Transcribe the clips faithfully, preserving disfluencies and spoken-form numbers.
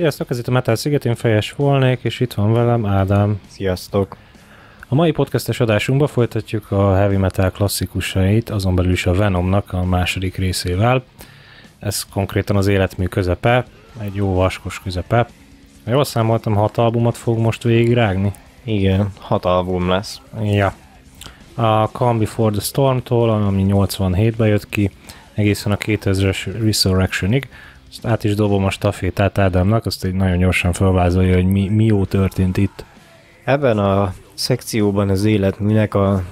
Sziasztok, ez itt a Metal Sziget, én Fejes volnék, és itt van velem Ádám. Sziasztok! A mai podcastes adásunkban folytatjuk a heavy metal klasszikusait, azon belül is a Venomnak a második részével. Ez konkrétan az életmű közepe, egy jó vaskos közepe. Jól számoltam, hat albumot fog most végigrágni? Igen, hat album lesz. Ja. A Calm Before the Storm-tól, ami nyolcvanhétben jött ki, egészen a kétezres Resurrectionig. Ezt át is dobom a stafétát Ádámnak, azt így nagyon gyorsan felvázolja, hogy mi, mi jó történt itt. Ebben a szekcióban az életműnek a,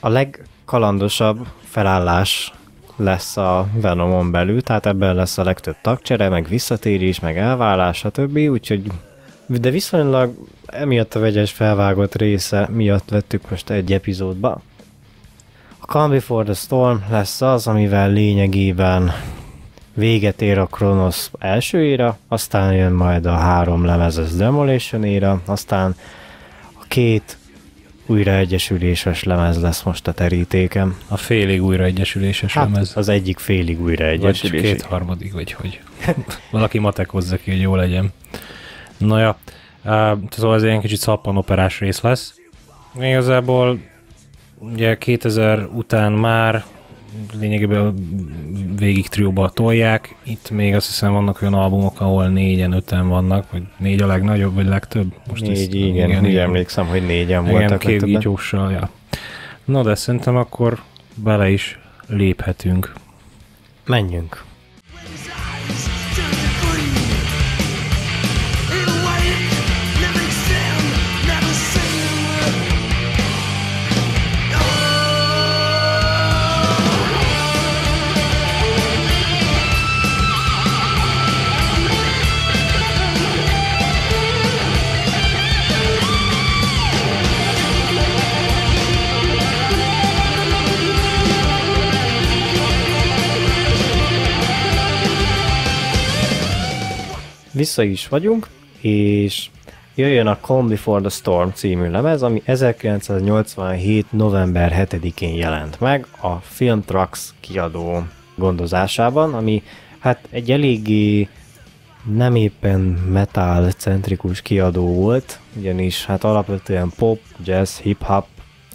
a legkalandosabb felállás lesz a Venomon belül, tehát ebben lesz a legtöbb tagcsere, meg visszatérés, meg elválás, stb. Úgyhogy, de viszonylag emiatt a vegyes felvágott része miatt vettük most egy epizódba. A Calm Before the Storm lesz az, amivel lényegében véget ér a Kronosz első éra, aztán jön majd a három lemezes Demolition éra, aztán a két újraegyesüléses lemez lesz most a terítéken. A félig újraegyesüléses hát lemez? Az egyik félig újraegyesülés. Vagy kétharmadik, vagy hogy. Valaki matekozza ki, hogy jó legyen. Na ja, szóval ez ilyen kicsit szappanoperás rész lesz. Igazából ugye kétezer után már lényegében végig trióba tolják. Itt még azt hiszem vannak olyan albumok, ahol négyen, öten vannak, vagy négy a legnagyobb, vagy legtöbb. Most négy, ezt, igen, igen, úgy emlékszem, hogy négyen igen, voltak. Igen, kévgígyóssal, ja. Na de szerintem akkor bele is léphetünk. Menjünk! Vissza is vagyunk, és jöjjön a Calm Before the Storm című lemez, ami ezerkilencszáznyolcvanhét. november hetedikén jelent meg a Film Trax kiadó gondozásában, ami hát egy eléggé nem éppen metal-centrikus kiadó volt, ugyanis hát alapvetően pop, jazz, hip-hop,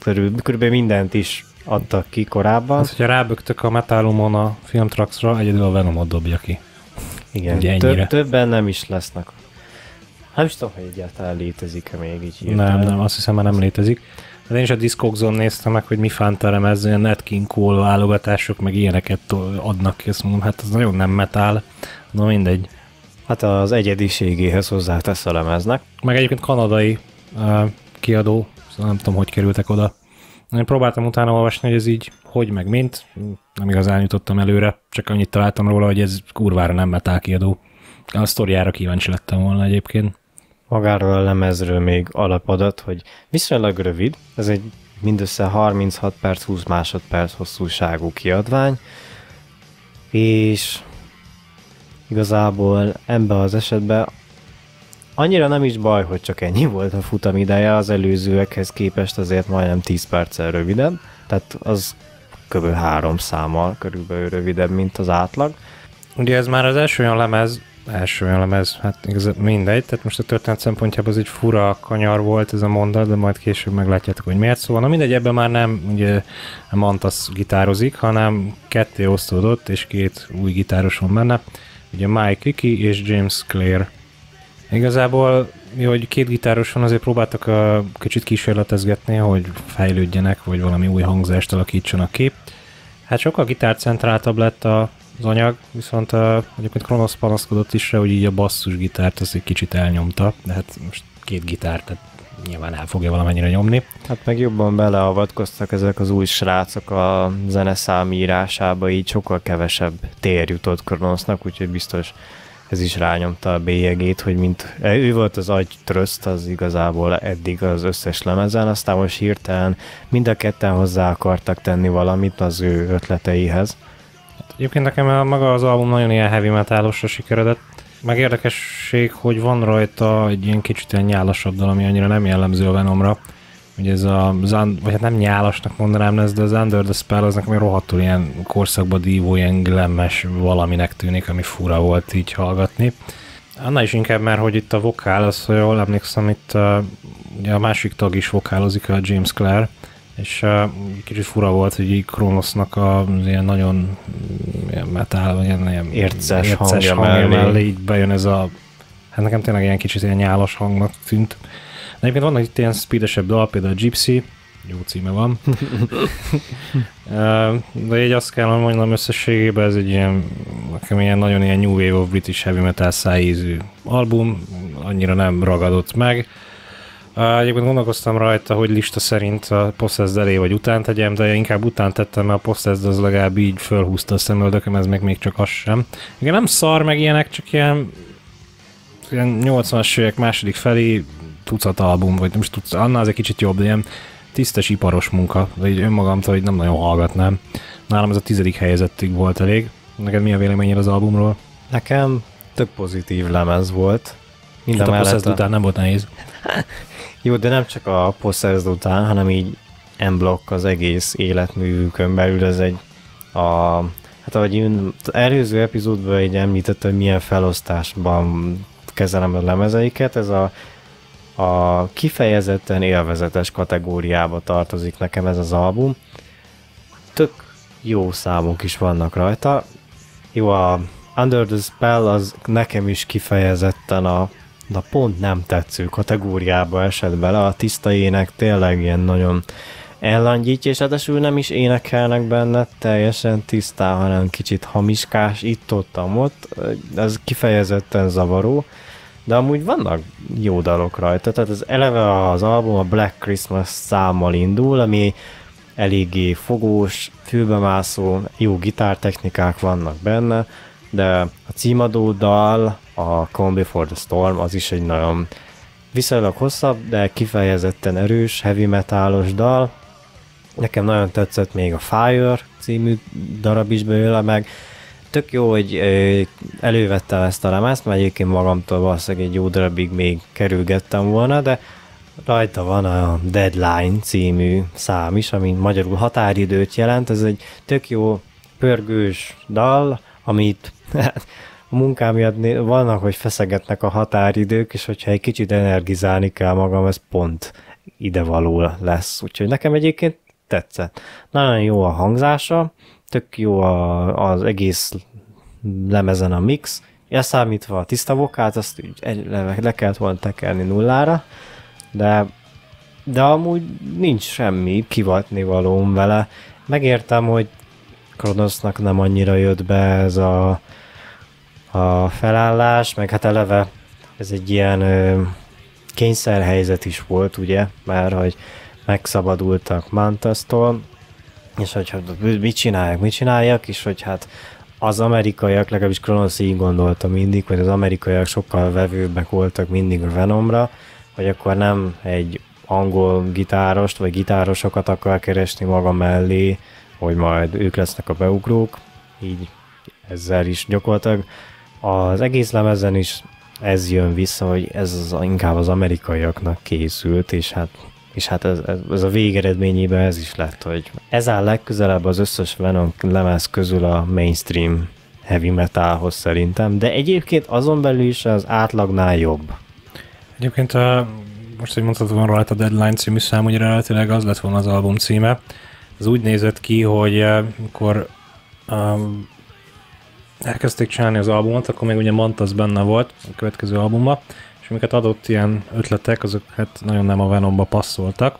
körülbelül mindent is adtak ki korábban. Hát, hogyha rábögtök a metalumon a Film Traxra, egyedül a Venomot dobja ki. Igen, több, többen nem is lesznek. Nem is tudom, hogy egyáltalán létezik-e még így. Hirtelen. Nem, nem, azt hiszem, már nem létezik. De én is a Discogs-on néztem meg, hogy mi fánterem ez, ilyen Nat King Cole válogatások, meg ilyeneket adnak ki, azt mondom, hát ez nagyon nem metal, na mindegy. Hát az egyediségéhez hozzátesz a lemeznek. Meg egyébként kanadai uh, kiadó, szóval nem tudom, hogy kerültek oda. Én próbáltam utána olvasni, hogy ez így hogy meg mint, nem igazán jutottam előre, csak annyit találtam róla, hogy ez kurvára nem metal kiadó. A sztoriára kíváncsi lettem volna egyébként. Magáról a lemezről még alapadat, hogy viszonylag rövid, ez egy mindössze harminchat perc, húsz másodperc hosszúságú kiadvány, és igazából ebben az esetben annyira nem is baj, hogy csak ennyi volt a futam ideje, az előzőekhez képest azért majdnem tíz perccel rövidebb, tehát az kb. három számmal körülbelül rövidebb, mint az átlag. Ugye ez már az első olyan lemez, első olyan lemez, hát igazából mindegy, tehát most a történet szempontjában az egy fura kanyar volt ez a mondat, de majd később meglátjátok, hogy miért. Szóval na mindegy, ebben már nem ugye Mantas gitározik, hanem ketté osztódott, és két új gitáros van benne, ugye Mike Hickey és James Clare. Igazából, mihogy két gitáros van, azért próbáltak a kicsit kísérletezgetni, hogy fejlődjenek, vagy valami új hangzást alakítsanak ki. Hát sokkal gitárcentráltabb lett az anyag, viszont a, egyébként Kronosz panaszkodott is rá, hogy így a basszusgitárt azt egy kicsit elnyomta, de hát most két gitár, tehát nyilván el fogja valamennyire nyomni. Hát meg jobban beleavatkoztak ezek az új srácok a zeneszám írásába, így sokkal kevesebb tér jutott Kronosznak, úgyhogy biztos ez is rányomta a bélyegét, hogy mint ő volt az agytröszt, az igazából eddig az összes lemezen, aztán most hirtelen mind a ketten hozzá akartak tenni valamit az ő ötleteihez. Egyébként nekem maga az album nagyon ilyen heavy metalosra sikeredett. Meg érdekesség, hogy van rajta egy ilyen kicsit ilyen nyálasabb dal, ami annyira nem jellemző a Venomra. Ugye ez a, vagy hát nem nyálasnak mondanám ezt, de az Under the Spell az nekem rohadtul ilyen korszakba dívó, ilyen glammes valaminek tűnik, ami fura volt így hallgatni. Annál is inkább már, hogy itt a vokál, az, hogy jól emlékszem, itt uh, ugye a másik tag is vokálozik, a James Clare, és uh, kicsit fura volt, hogy így Kronosznak a ilyen nagyon ilyen metal, ilyen, ilyen érces, érces hangja, hangja mellé. mellé így bejön ez a, hát nekem tényleg ilyen kicsit ilyen nyálas hangnak tűnt. De egyébként vannak itt ilyen speedesebb dal, például a Gypsy, jó címe van. De így azt kell mondanom összességében, ez egy ilyen, nekem ilyen nagyon ilyen New Wave of British Heavy Metal szájízű album, annyira nem ragadott meg. Egyébként gondolkoztam rajta, hogy lista szerint a Possessed elé vagy után tegyem, de inkább után tettem, mert a Possessed az legalább így fölhúzta a szemöldököm, ez még, még csak az sem. Igen, nem szar meg ilyenek, csak ilyen, ilyen nyolcvanas évek második felé tucat album, vagy nem is tucat, annál az egy kicsit jobb, de ilyen tisztes iparos munka, de így önmagamtól hogy nem nagyon hallgatnám. Nálam ez a tizedik helyezettig volt elég. Neked mi a véleményed az albumról? Nekem tök pozitív lemez volt. Minden hát a Possessed a... után nem volt nehéz. Jó, de nem csak a Possessed után, hanem így en block az egész életművükön belül. Ez egy a... Hát ahogy én előző epizódban így említettem, hogy milyen felosztásban kezelem a lemezeiket, ez a a kifejezetten élvezetes kategóriába tartozik nekem ez az album. Tök jó számok is vannak rajta. Jó, a Under the Spell az nekem is kifejezetten a, a pont nem tetsző kategóriába esett bele. A tiszta ének tényleg ilyen nagyon ellangyítja, és ráadásul nem is énekelnek benne teljesen tisztán, hanem kicsit hamiskás, itt-ottam ott. Ez kifejezetten zavaró. De amúgy vannak jó dalok rajta, tehát az eleve az album a Black Christmas számmal indul, ami eléggé fogós, fülbemászó, jó gitártechnikák vannak benne, de a címadó dal, a Come Before the Storm, az is egy nagyon viszonylag hosszabb, de kifejezetten erős, heavy metalos dal. Nekem nagyon tetszett még a Fire című darab is belőle, meg tök jó, hogy elővettem ezt a lemezt, mert egyébként magamtól valószínűleg egy jó darabig még kerülgettem volna, de rajta van a Deadline című szám is, ami magyarul határidőt jelent. Ez egy tök jó pörgős dal, amit a munkám miatt vannak, hogy feszegetnek a határidők, és hogyha egy kicsit energizálni kell magam, ez pont idevaló lesz. Úgyhogy nekem egyébként tetszett. Nagyon jó a hangzása, tök jó a, az egész lemezen a mix, elszámítva a tiszta vokált, azt így le, le kellett volna tekerni nullára, de, de amúgy nincs semmi kivatni valóm vele. Megértem, hogy Kronosznak nem annyira jött be ez a, a felállás, meg hát eleve ez egy ilyen ö, kényszerhelyzet is volt, ugye, mert hogy megszabadultak Mantasztól, és hogy hát, mit csinálják, mit csináljak, és hogy hát az amerikaiak, legalábbis Kronosz így gondolta mindig, hogy az amerikaiak sokkal vevőbbek voltak mindig a Venomra, hogy akkor nem egy angol gitárost, vagy gitárosokat akar keresni maga mellé, hogy majd ők lesznek a beugrók, így ezzel is gyakorlatilag. Az egész lemezen is ez jön vissza, hogy ez az, inkább az amerikaiaknak készült, és hát és hát ez, ez a végeredményében ez is lett, hogy ez áll legközelebb az összes Venom lemez közül a mainstream heavy metalhoz szerintem, de egyébként azon belül is az átlagnál jobb. Egyébként a, most, hogy mondhatom rajta, a Deadline című szám, ugye relatíleg az lett volna az album címe. Ez úgy nézett ki, hogy amikor um, elkezdték csinálni az albumot, akkor még ugye Mantas benne volt a következő albumban, és amiket adott ilyen ötletek, azok hát nagyon nem a Venomba passzoltak.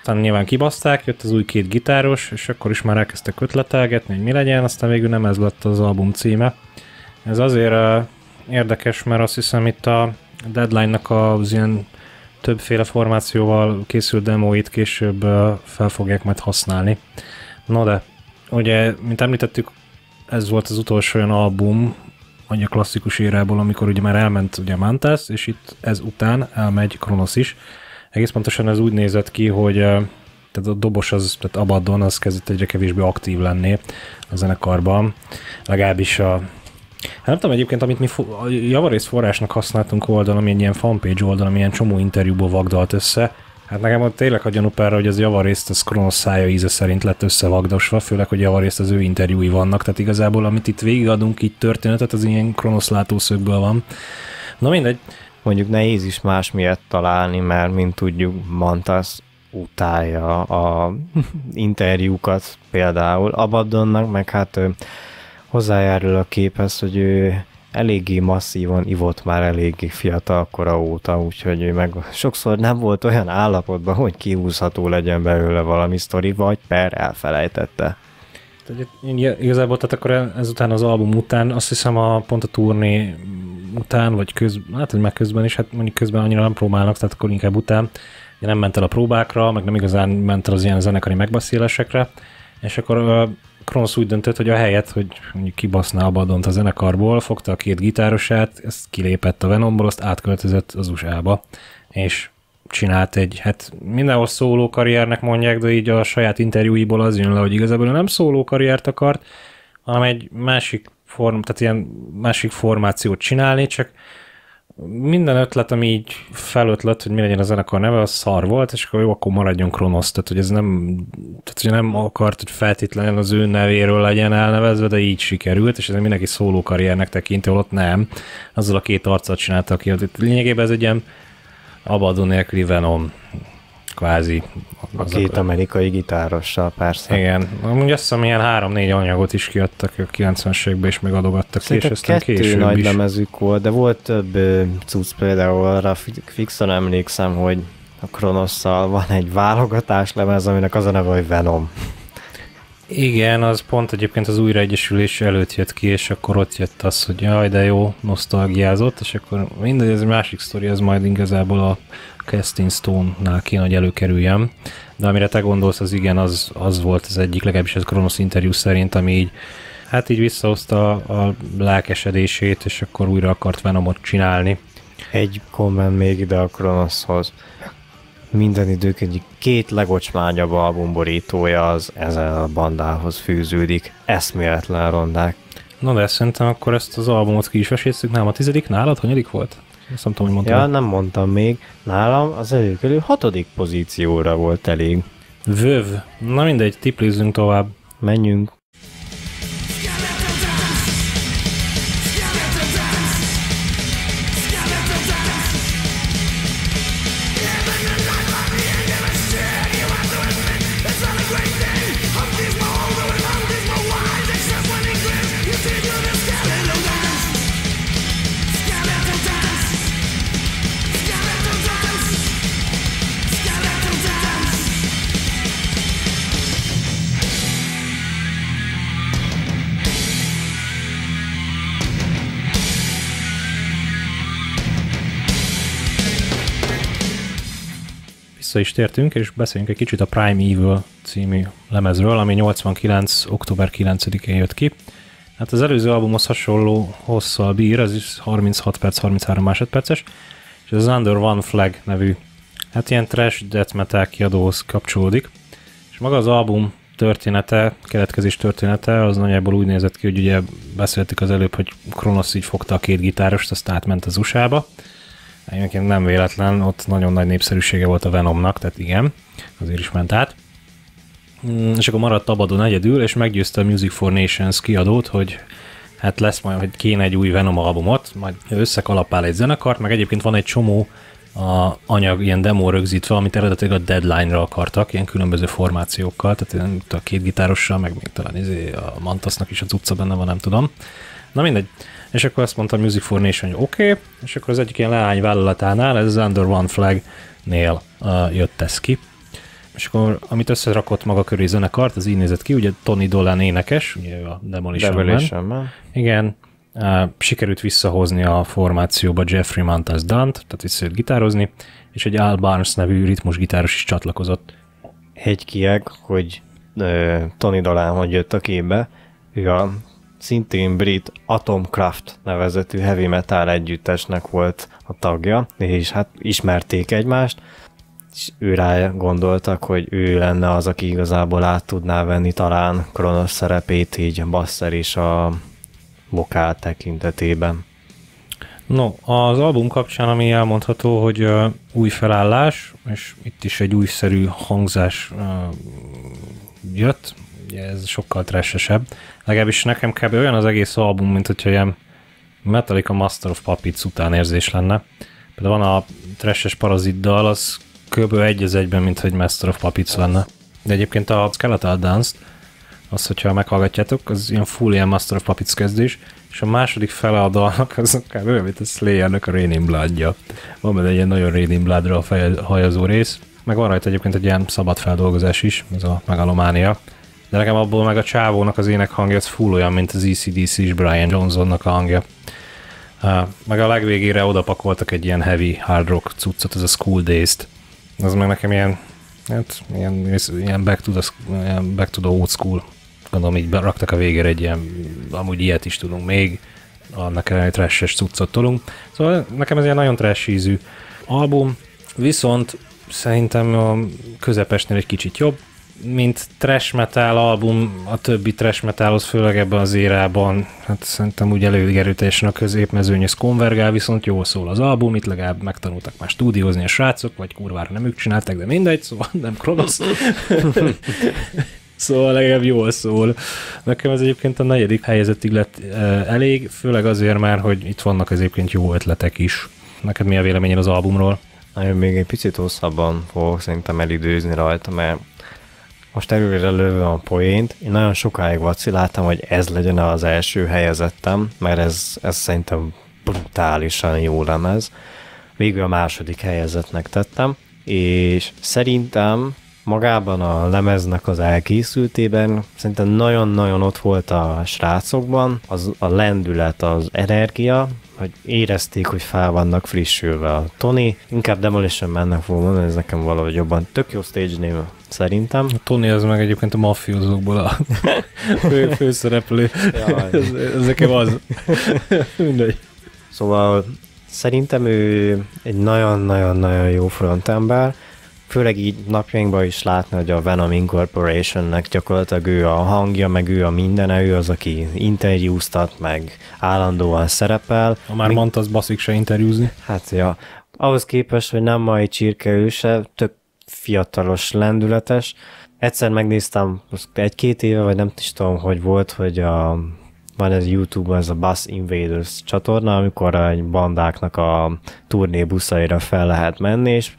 Aztán nyilván kibaszták, jött az új két gitáros, és akkor is már elkezdtek ötletelgetni, hogy mi legyen, aztán végül nem ez lett az album címe. Ez azért uh, érdekes, mert azt hiszem itt a Deadline-nak az ilyen többféle formációval készült demóit később uh, fel fogják majd használni. No de, ugye, mint említettük, ez volt az utolsó olyan album, vagy a klasszikus érából, amikor ugye már elment ugye Mantas, és itt ez után elmegy Kronosz is. Egész pontosan ez úgy nézett ki, hogy tehát a dobos, az, tehát Abaddon, az kezdett egyre kevésbé aktív lenni a zenekarban. Legalábbis a... Hát nem tudom, egyébként, amit mi a javarész forrásnak használtunk oldalon, ami egy ilyen fanpage oldalon, ilyen csomó interjúból vagdalt össze. Hát nekem tényleg a gyanúperre, hogy az javarészt az Kronosz szája íze szerint lett összevagdosva, főleg, hogy javarészt az ő interjúi vannak, tehát igazából amit itt végigadunk, így történetet, az ilyen Kronosz látószögből van. Na mindegy, mondjuk nehéz is más miatt találni, mert mint tudjuk, Mantas utálja a interjúkat például Abaddonnak, meg hát ő hozzájárul a képhez, hogy ő eléggé masszívan ivott már eléggé fiatal kora óta, úgyhogy ő meg sokszor nem volt olyan állapotban, hogy kihúzható legyen belőle valami sztori, vagy per elfelejtette. Igazából tehát akkor ezután az album után, azt hiszem a pont a turné után, vagy közben, hát már közben is, hát mondjuk közben annyira nem próbálnak, tehát akkor inkább után, nem ment el a próbákra, meg nem igazán ment el az ilyen zenekari megbeszélésekre, és akkor Kronosz úgy döntött, hogy a helyet, hogy mondjuk kibaszná Abaddont a zenekarból, fogta a két gitárosát, ezt kilépett a Venomból, azt átköltözött az u es á-ba, és csinált egy, hát mindenhol szóló karriernek mondják, de így a saját interjúiból az jön le, hogy igazából nem szóló karriert akart, hanem egy másik, form, tehát ilyen másik formációt csinálni, csak minden ötlet, ami így felötlött, hogy mi legyen a zenekar neve, az szar volt, és akkor jó, akkor maradjon Kronosz, tehát hogy ez nem, tehát hogy nem akart, hogy feltétlenül az ő nevéről legyen elnevezve, de így sikerült, és ez mindenki szóló karriernek tekinti, holott nem, azzal a két arccal csinálta ki, lényegében ez egy ilyen Abaddon nélküli Venom, kvázi. A két amerikai gitárossal, persze. Igen, amúgy azt hiszem, ilyen három-négy anyagot is kiadtak a kilencvenes években, és meg adogattak ki, és aztán később is. Nagy lemezük volt, de volt több cucc, például arra fixen emlékszem, hogy a Kronosszal van egy válogatás lemez, aminek az a neve, hogy Venom. Igen, az pont egyébként az újraegyesülés előtt jött ki, és akkor ott jött az, hogy jaj, de jó, nosztalgiázott, és akkor mindegy, ez egy másik sztori, ez majd igazából a Casting Stone-nál kéne, hogy előkerüljem. De amire te gondolsz, az igen, az, az volt az egyik, legalábbis az Kronosz interjú szerint, ami így, hát így visszahozta a, a lelkesedését, és akkor újra akart Venomot csinálni. Egy komment még ide a Kronoszhoz. Minden idők egyik két legocsmányabb albumborítója az ezen a bandához fűződik. Eszméletlen rondák. Na de szerintem akkor ezt az albumot ki is vesésztük. Nálam a tizedik, nálad hanyadik volt? Azt nem tudom, hogy mondtam. Ja, nem mondtam még. Nálam az előkelő hatodik pozícióra volt elég. Vöv. Na mindegy, tiplézzünk tovább. Menjünk. Is tértünk, és beszéljünk egy kicsit a Prime Evil című lemezről, ami nyolcvankilenc október kilencedikén jött ki. Hát az előző albumhoz hasonló hosszal bír, ez is harminchat perc, harminchárom másodperces, és az Under One Flag nevű, hát ilyen trash death metal kiadóhoz kapcsolódik, és maga az album története, keletkezés története, az nagyjából úgy nézett ki, hogy ugye beszéltük az előbb, hogy Kronosz így fogta a két gitárost, azt átment az u es á-ba. Egyébként nem véletlen, ott nagyon nagy népszerűsége volt a Venomnak, tehát igen, azért is ment át. És akkor maradt Abaddon egyedül, és meggyőzte a Music for Nations kiadót, hogy hát lesz majd, hogy kéne egy új Venom albumot, majd összekalapál egy zenekart, meg egyébként van egy csomó a anyag, ilyen demo rögzítve, amit eredetileg a Deadline-ra akartak, ilyen különböző formációkkal, tehát ilyen, a két gitárossal, meg még talán izé, a Mantasnak is az utca benne van, nem tudom. Na mindegy. És akkor azt mondta a Music for Nation, hogy oké, okay, és akkor az egyik ilyen leányvállalatánál, ez az Under One Flag-nél uh, jött ez ki. És akkor, amit összerakott maga köré zenekart, az így nézett ki, ugye Tony Dolan énekes, ugye a Demolition Man. Igen, uh, sikerült visszahozni a formációba Jeffrey Mantas Dunt, tehát vissza jött gitározni, és egy Al Barnes nevű ritmusgitáros is csatlakozott. Egy kieg, hogy uh, Tony Dolan hogy jött a képbe, ő a szintén brit Atomkraft nevezetű heavy metal együttesnek volt a tagja, és hát ismerték egymást, és őrá gondoltak, hogy ő lenne az, aki igazából át tudná venni talán Kronosz szerepét, így a basszer és a vokál tekintetében. No, az album kapcsán, ami elmondható, hogy uh, új felállás, és itt is egy újszerű hangzás uh, jött, ugye ez sokkal trashesebb. Legalábbis nekem kb. Olyan az egész album, mint hogyha ilyen Metallica Master of Puppets utánérzés lenne. Például van a Trash-es Parazit dal, az kb. egy az egyben, mint hogy Master of Puppets lenne. De egyébként a Skeletal Dance-t, azt, hogyha meghallgatjátok, az ilyen full ilyen Master of Puppets kezdés, és a második fele a dalnak, az kb. Olyan, mint a Slayernek a Raining Blood-ja. Van benne egy ilyen nagyon Raining Blood-ra a hajazó rész, meg van rajta egyébként egy ilyen szabad feldolgozás is, ez a Megalománia. De nekem abból meg a csávónak az ének hangja, az full olyan, mint az á cé dé cé és Brian Johnsonnak a hangja. Meg a legvégére odapakoltak egy ilyen heavy hard rock cuccot, az a School Days-t. Az meg nekem ilyen, hát, ilyen, ilyen, back to the, ilyen back to the old school. Gondolom így raktak a végére egy ilyen, amúgy ilyet is tudunk még, annak ellenére trash-es cuccot tolunk. Szóval nekem ez ilyen nagyon trash ízű album, viszont szerintem a közepesnél egy kicsit jobb, mint trash metal album, a többi trash metalhoz, főleg ebben az érában, hát szerintem úgy elég erőteljesen a középmezőnyhöz konvergál, viszont jól szól az album, itt legalább megtanultak már stúdiózni a srácok, vagy kurvára nem ők csinálták, de mindegy, szóval nem Kronosz. Szóval legalább jól szól. Nekem ez egyébként a negyedik helyezettig lett elég, főleg azért már, hogy itt vannak egyébként jó ötletek is. Neked mi a véleményed az albumról? Én még egy picit hosszabban fogok szerintem elidőzni rajta, mert most előre lövöm a poént. Én nagyon sokáig vaciláltam, hogy ez legyen az első helyezettem, mert ez, ez szerintem brutálisan jó lemez. Végül a második helyezetnek tettem, és szerintem magában a lemeznek az elkészültében szerintem nagyon-nagyon ott volt a srácokban, az, a lendület, az energia, hogy érezték, hogy fel vannak frissülve. A Tony, inkább Demolition Man-nek fogom mondani, ez nekem valahogy jobban. Tök jó stage name szerintem. A Tony az meg egyébként a mafiózókból a fő, főszereplő. ez, ez nekem az. Mindegy. Szóval szerintem ő egy nagyon-nagyon-nagyon jó frontember, főleg így napjainkban is látni, hogy a Venom Incorporationnek gyakorlatilag ő a hangja, meg ő a mindene, ő az, aki interjúztat, meg állandóan szerepel. Ha már Mi... mondta, az baszik se interjúzni. Hát ja, ahhoz képest, hogy nem mai csirke ő se, tök fiatalos, lendületes. Egyszer megnéztem, egy-két éve, vagy nem is tudom, hogy volt, hogy a... van ez YouTube-on, ez a Bus Invaders csatorna, amikor egy bandáknak a turné buszaira fel lehet menni, és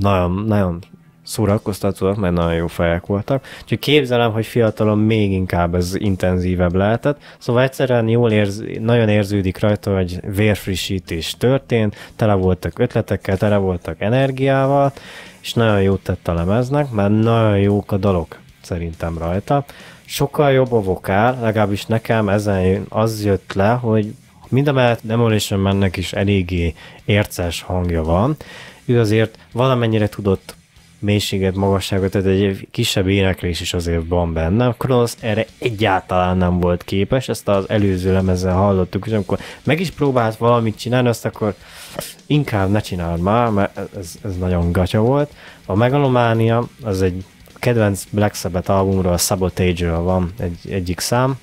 nagyon, nagyon szórakoztatóak, mert nagyon jó fejek voltak. Úgyhogy képzelem, hogy fiatalon még inkább ez intenzívebb lehetett. Szóval egyszerűen jól érz, nagyon érződik rajta, hogy vérfrissítés történt, tele voltak ötletekkel, tele voltak energiával, és nagyon jót tett a lemeznek, mert nagyon jók a dalok szerintem rajta. Sokkal jobb a vokál, legalábbis nekem ezen az jött le, hogy mindemellett Demolition Man-nek is eléggé érces hangja van, ő azért valamennyire tudott mélységet, magasságot, tehát egy kisebb éneklés is azért van benne. Kronosz erre egyáltalán nem volt képes, ezt az előző lemezzel hallottuk, és amikor meg is próbált valamit csinálni, azt akkor inkább ne csináld már, mert ez, ez nagyon gatya volt. A Megalománia az egy kedvenc Black Sabbath albumról, a Sabotage-ről van egy, egyik szám,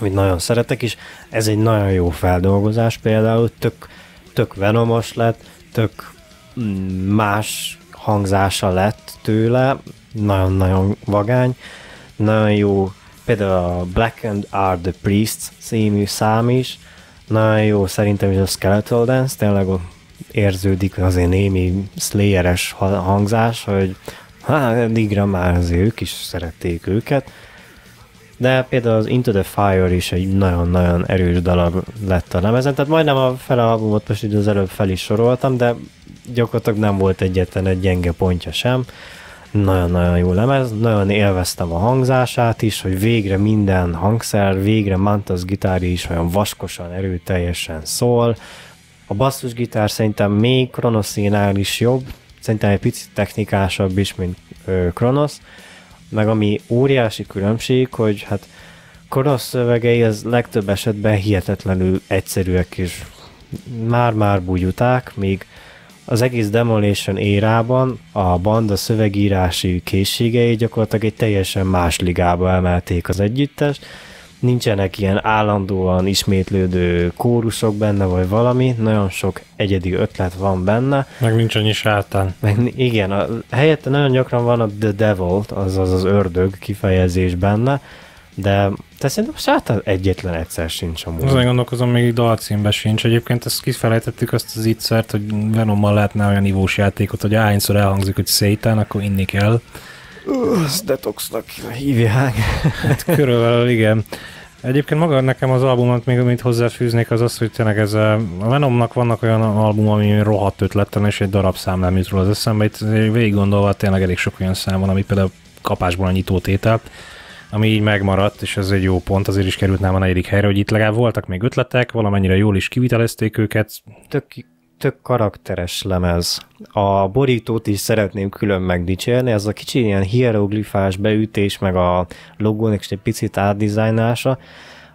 amit nagyon szeretek, és ez egy nagyon jó feldolgozás például, tök, tök venomos lett, tök más hangzása lett tőle, nagyon-nagyon vagány, nagyon jó, például a Black and Are the Priests című szám is, nagyon jó szerintem is a Skeletal Dance, tényleg érződik azért némi Slayer-es hangzás, hogy hát eddigre már azért ők is szerették őket, de például az Into the Fire is egy nagyon-nagyon erős dalab lett a lemezen, tehát majdnem a fele albumot most így az előbb fel is soroltam, de gyakorlatilag nem volt egyetlen egy gyenge pontja sem. Nagyon-nagyon jó lemez, nagyon élveztem a hangzását is, hogy végre minden hangszer, végre Mantas gitári is olyan vaskosan, erőteljesen szól. A basszusgitár szerintem még Kronoszénál is jobb, szerintem egy picit technikásabb is, mint Kronosz, meg ami óriási különbség, hogy hát Kronosz szövegei az legtöbb esetben hihetetlenül egyszerűek és már-már bugyuták, még az egész Demolition érában a banda szövegírási készségei gyakorlatilag egy teljesen más ligába emelték az együttest. Nincsenek ilyen állandóan ismétlődő kórusok benne, vagy valami, nagyon sok egyedi ötlet van benne. Meg nincs annyi sátán. Meg, igen, a, helyette nagyon gyakran van a The Devil, azaz az ördög kifejezés benne, De, de szerintem sátán egyetlen egyszer sincs amúgy. Azért gondolkozom, még dalcímben sincs. Egyébként ezt kifelejtettük azt az ígyszert, hogy Venommal lehetne olyan ivós játékot, hogy ahányszor elhangzik, hogy szétán, akkor inni kell. Azt detoxnak hívják. Hát körülbelül igen. Egyébként maga nekem az albumot még amit hozzáfűznék, az az, hogy tényleg ez a Venomnak vannak olyan album, ami rohadt ötletten, és egy darab szám nem jut róla az eszembe. Itt végig gondolva tényleg elég sok olyan szám van, ami például kapásból a nyitótétel, ami így megmaradt, és ez egy jó pont, azért is került nálam a negyedik helyre, hogy itt legalább voltak még ötletek, valamennyire jól is kivitelezték őket. Tök, tök karakteres lemez. A borítót is szeretném külön megdicsérni, ez a kicsi ilyen hieroglifás beütés, meg a logónak is egy picit átdizájnása,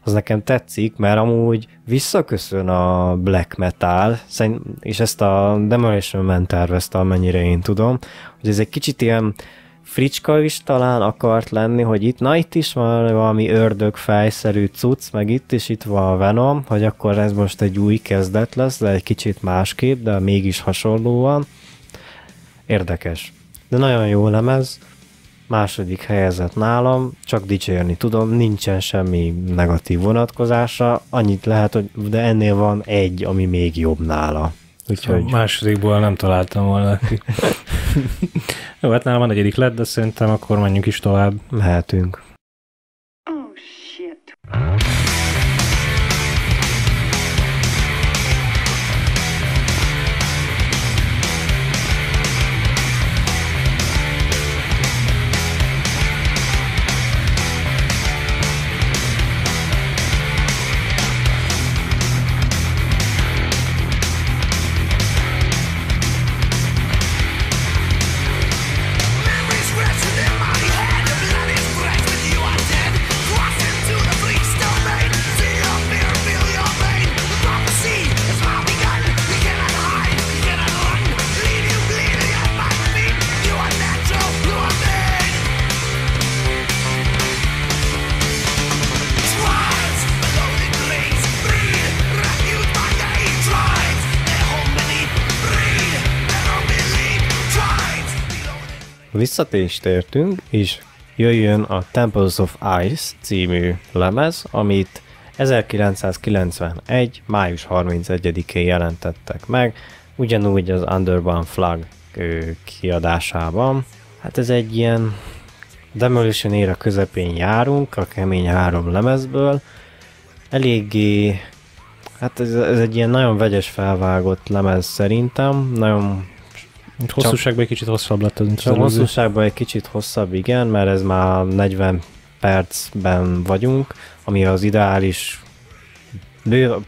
az nekem tetszik, mert amúgy visszaköszön a black metal, és ezt a Demolition Man tervezte, amennyire én tudom, hogy ez egy kicsit ilyen fricska is talán akart lenni, hogy itt, na itt is van valami ördögfejszerű cucc, meg itt is itt van a Venom, hogy akkor ez most egy új kezdet lesz, de egy kicsit másképp, de mégis hasonlóan. Érdekes. De nagyon jó lemez. Második helyezett nálam, csak dicsérni tudom, nincsen semmi negatív vonatkozása, annyit lehet, hogy de ennél van egy, ami még jobb nála. Úgyhogy... Másodikból nem találtam volna ki. Jó, hát nálam a negyedik lett, de szerintem akkor menjünk is tovább. Mehetünk. Oh, shit. Visszatértünk, és jöjjön a Temples of Ice című lemez, amit ezerkilencszázkilencvenegy. május harmincegyedikén jelentettek meg, ugyanúgy az Underbound Flag kiadásában. Hát ez egy ilyen Demolition éra közepén járunk, a kemény három lemezből. Eléggé, hát ez, ez egy ilyen nagyon vegyes felvágott lemez szerintem, nagyon... Hosszúságban egy kicsit hosszabb lett az interjú. Hosszúságban egy kicsit hosszabb, igen, mert ez már negyven percben vagyunk, ami az ideális,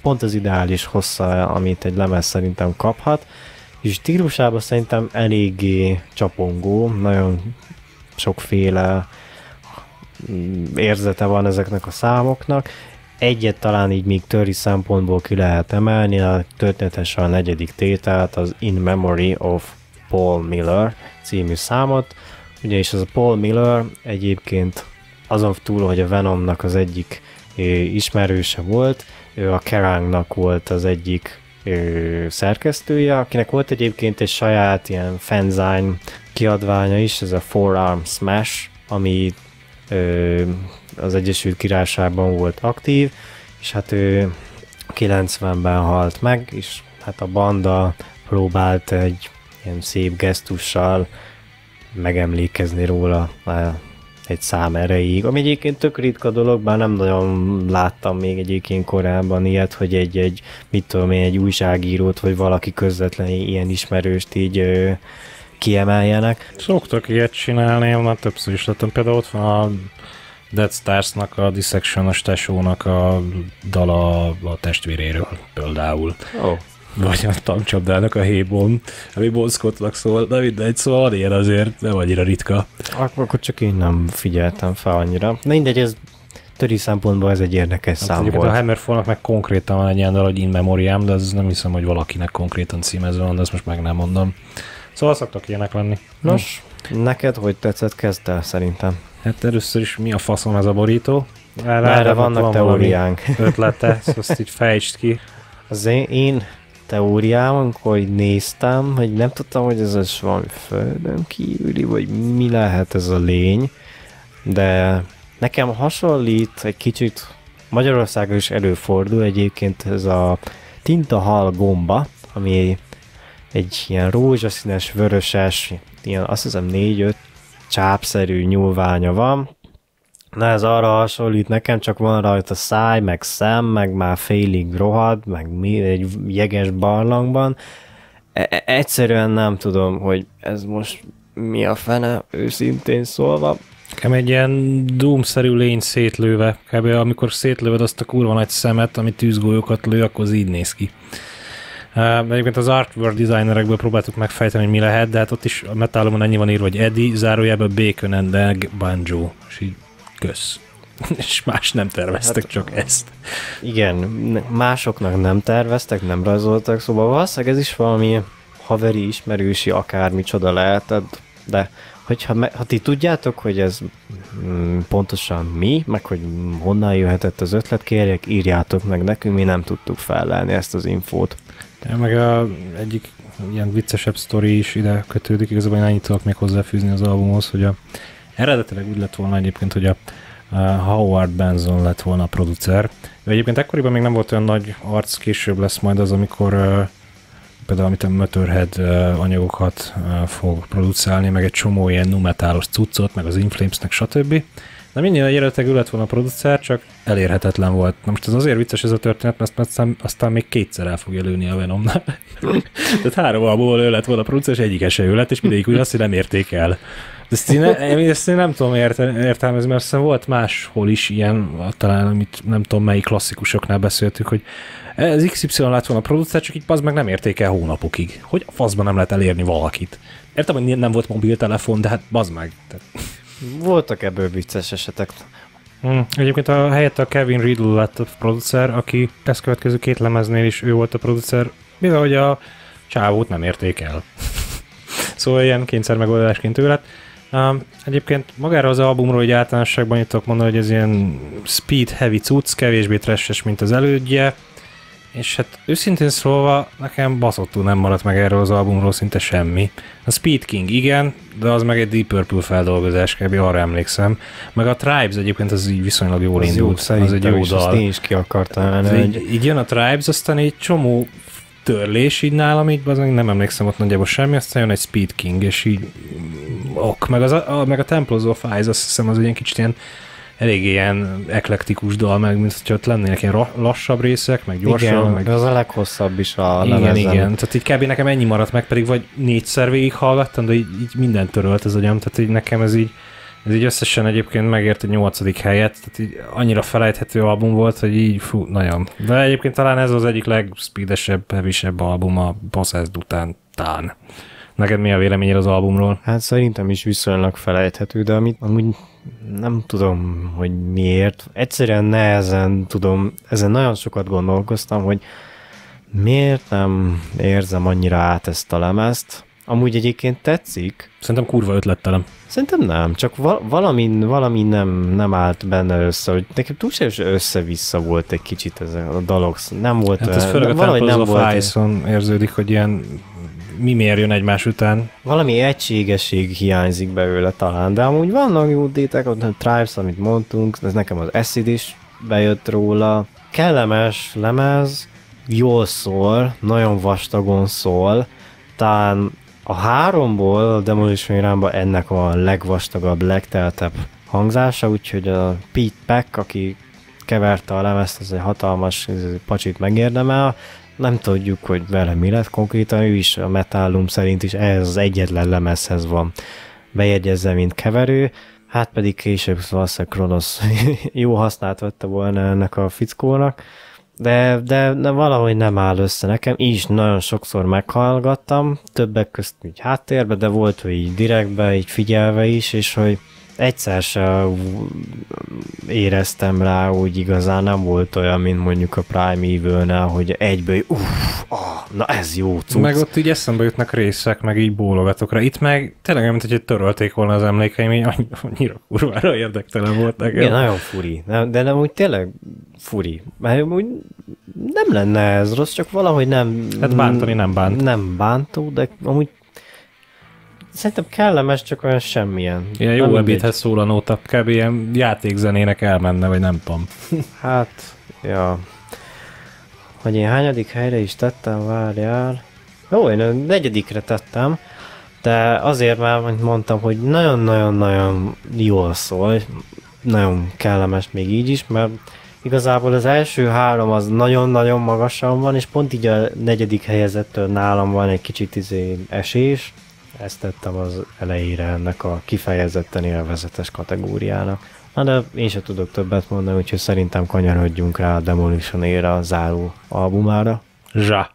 pont az ideális hossza, amit egy lemez szerintem kaphat, és stílusában szerintem eléggé csapongó, nagyon sokféle érzete van ezeknek a számoknak. Egyet talán így még töri szempontból ki lehet emelni, a történetesen a negyedik tételt, az In Memory of Paul Miller című számot. Ugyanis ez a Paul Miller egyébként azon túl, hogy a Venomnak az egyik ismerőse volt, ő a Kerrangnak volt az egyik szerkesztője, akinek volt egyébként egy saját ilyen fanzine kiadványa is, ez a Four Arm Smash, ami az Egyesült Királyságban volt aktív, és hát ő kilencvenben halt meg, és hát a banda próbált egy ilyen szép gesztussal megemlékezni róla egy szám erejéig, ami egyébként tök ritka dolog, bár nem nagyon láttam még egyébként korábban ilyet, hogy egy, egy mit tudom én, egy újságírót, vagy valaki közvetlen ilyen ismerőst így ö, kiemeljenek. Szoktak ilyet csinálni, én már többször is lettem, például ott van a Dead Stars-nak, a Dissection-os tesónak a dala a testvéréről például. Oh. Vagy a tankcsapdának a Hébon, ami Bon Scottnak szól, de mindegy, szóval ilyen azért nem annyira ritka. Akkor csak én nem figyeltem fel annyira. De mindegy, ez töri szempontból ez egy érdekes hát, szám volt. A Hammerfallnak meg konkrétan van egy ilyen dal, hogy In Memoriam, de ez nem hiszem, hogy valakinek konkrétan címezve van, de ezt most meg nem mondom. Szóval szoktak ilyenek lenni. Nos, hm. neked hogy tetszett? Kezd el szerintem. Hát először is mi a faszom ez a borító? Erre, Erre vannak van teóriánk. Ötlete, ezt így fejtsd ki. Az én, én teóriám, amikor így néztem, hogy nem tudtam, hogy ez az valami földön kívüli, vagy mi lehet ez a lény, de Nekem hasonlít egy kicsit, Magyarországon is előfordul egyébként ez a tintahal gomba, ami egy ilyen rózsaszínes, vöröses, ilyen azt hiszem négy-öt csápszerű nyúlványa van. Na ez arra hasonlít nekem, csak van rajta száj, meg szem, meg már félig rohad, meg egy jeges barlangban. E egyszerűen nem tudom, hogy ez most mi a fene, őszintén szólva. Nekem egy ilyen Doom-szerű lény szétlőve. Kb. Amikor szétlőved azt a kurva nagy szemet, ami tűzgolyókat lő, akkor az így néz ki. Egyébként az artwork designerekből próbáltuk megfejteni, hogy mi lehet, de hát ott is a metálomon ennyi van írva, hogy Eddie, zárójában Bacon and Egg Banjo. És így kösz. És más nem terveztek, hát, csak ezt. Igen, másoknak nem terveztek, nem rajzoltak, szóval valószínűleg ez is valami haveri, ismerősi, akármi csoda lehetett, de hogyha, ha ti tudjátok, hogy ez mm, pontosan mi, meg hogy honnan jöhetett az ötlet, kérjek, írjátok meg nekünk, mi nem tudtuk fellelni ezt az infót. De meg a, egyik ilyen viccesebb sztori is ide kötődik, igazából én annyit tudok még hozzáfűzni az albumhoz, hogy a, eredetileg úgy lett volna egyébként, hogy a, a Howard Benson lett volna a producer. De egyébként ekkoriban még nem volt olyan nagy arc, később lesz majd az, amikor uh, például amit a Motorhead anyagokat fog producálni, meg egy csomó ilyen numetálos cuccot, meg az Inflamesnek, stb. De minden eredetileg lett volna a producer, csak elérhetetlen volt. Na most ez azért vicces ez a történet, mert aztán, aztán még kétszer el fogja lőni a Venomnál. Tehát három alból ő lett volna a producer, és egyik se ő lett, és mindegyik úgy azt, hogy nem érték el. Ezt én, ezt én nem tudom értelmezni, mert aztán volt máshol is ilyen, talán amit nem tudom melyik klasszikusoknál beszéltük, hogy ez iksz ipszilon lett volna a producer, csak így az meg nem érték el hónapokig. Hogy a faszban nem lehet elérni valakit? Értem, hogy nem volt mobiltelefon, de hát bazd meg. Voltak ebből vicces esetek. Hmm. Egyébként a helyett a Kevin Riddle lett a producer, aki ezt következő két lemeznél is ő volt a producer, mivel hogy a csávót nem érték el. Szóval ilyen kényszer megoldásként ő lett. Um, egyébként magára az albumról, hogy általánosságban jutok mondani, hogy ez ilyen speed heavy cucc, kevésbé trashes, mint az elődje, és hát őszintén szólva nekem baszottul nem maradt meg erről az albumról szinte semmi. A Speed King igen, de az meg egy Deep Purple feldolgozás, kb. Arra emlékszem. Meg a Tribes egyébként az így viszonylag jól az indult, jó, az egy jó dal. Azt én is ki akartam. Így, így jön a Tribes, aztán egy csomó törlés így nálam, így az nem emlékszem ott nagyjából semmi, aztán jön egy Speed King, és így ok, meg, az a, a, meg a Temple of Eyes, azt hiszem az egy kicsit ilyen elég ilyen eklektikus dal, meg mint hogyha ott lennének ilyen lassabb részek, meg gyorsabb. Meg az a leghosszabb is a igen, levezen. Igen, tehát így kb. Nekem ennyi maradt meg, pedig vagy négyszer végig hallgattam, de így, így minden törölt az agyam, tehát így nekem ez így, ez így összesen egyébként megért a nyolcadik helyet, tehát így annyira felejthető album volt, hogy így fú, nagyon. De egyébként talán ez az egyik legspeedesebb, hevisebb album a Possessed után tán. Neked mi a véleményed az albumról? Hát szerintem is viszonylag felejthető, de amit amúgy nem tudom, hogy miért. Egyszerűen nehezen tudom, ezen nagyon sokat gondolkoztam, hogy miért nem érzem annyira át ezt a lemezt. Amúgy egyébként tetszik. Szerintem kurva ötlettelem. Szerintem nem, csak val valamin, valami nem, nem állt benne össze, hogy nekem túlságosan össze-vissza volt egy kicsit ez a dalok. Nem volt hát ez főleg a Temple érződik, hogy ilyen mi miért jön egymás után. Valami egységesség hiányzik belőle talán, de amúgy vannak jó détek, a Tribes, amit mondtunk, ez nekem az Acid is bejött róla. Kellemes lemez, jól szól, nagyon vastagon szól, talán a háromból a Demolition Runban ennek a legvastagabb, legteltebb hangzása, úgyhogy a Pete Pack, aki keverte a lemezt, ez egy hatalmas ez egy pacsit megérdemel. Nem tudjuk, hogy vele mi lett konkrétan, ő is a Metallum szerint is ez az egyetlen lemezhez van bejegyezve, mint keverő, hát pedig később valószínűleg Kronosz jó hasznát vette volna ennek a fickónak, de, de, de valahogy nem áll össze nekem, így nagyon sokszor meghallgattam, többek közt így háttérbe, de volt, hogy így direktbe, így figyelve is, és hogy egyszer sem éreztem rá, úgy igazán nem volt olyan, mint mondjuk a Prime Evil-nál, hogy egyből uff, ah, na ez jó cucc. Meg ott így eszembe jutnak részek, meg így bólogatok rá. Itt meg tényleg, mint hogy törölték volna az emlékeim, így annyira kurvára érdektelen volt nekem. Igen, nagyon furi. De nem úgy tényleg furi. Mert úgy nem lenne ez rossz, csak valahogy nem... Hát bántani nem bánt. Nem bántó, de amúgy Szerintem kellemes, csak olyan semmilyen. Ilyen jó ebédhez szólanó kb. Ilyen játékzenének elmenne, vagy nem tudom. Hát, ja. Hogy én hányadik helyre is tettem, várjál. Jó, én a negyedikre tettem, de azért már mondtam, hogy nagyon-nagyon-nagyon jól szól, nagyon kellemes még így is, mert igazából az első három az nagyon-nagyon magasan van, és pont így a negyedik helyezettől nálam van egy kicsit izé esés. Ezt tettem az elejére ennek a kifejezetten élvezetes kategóriának. Na de én sem tudok többet mondani, úgyhogy szerintem kanyarodjunk rá a Demolition-ére a záró albumára. Zsá!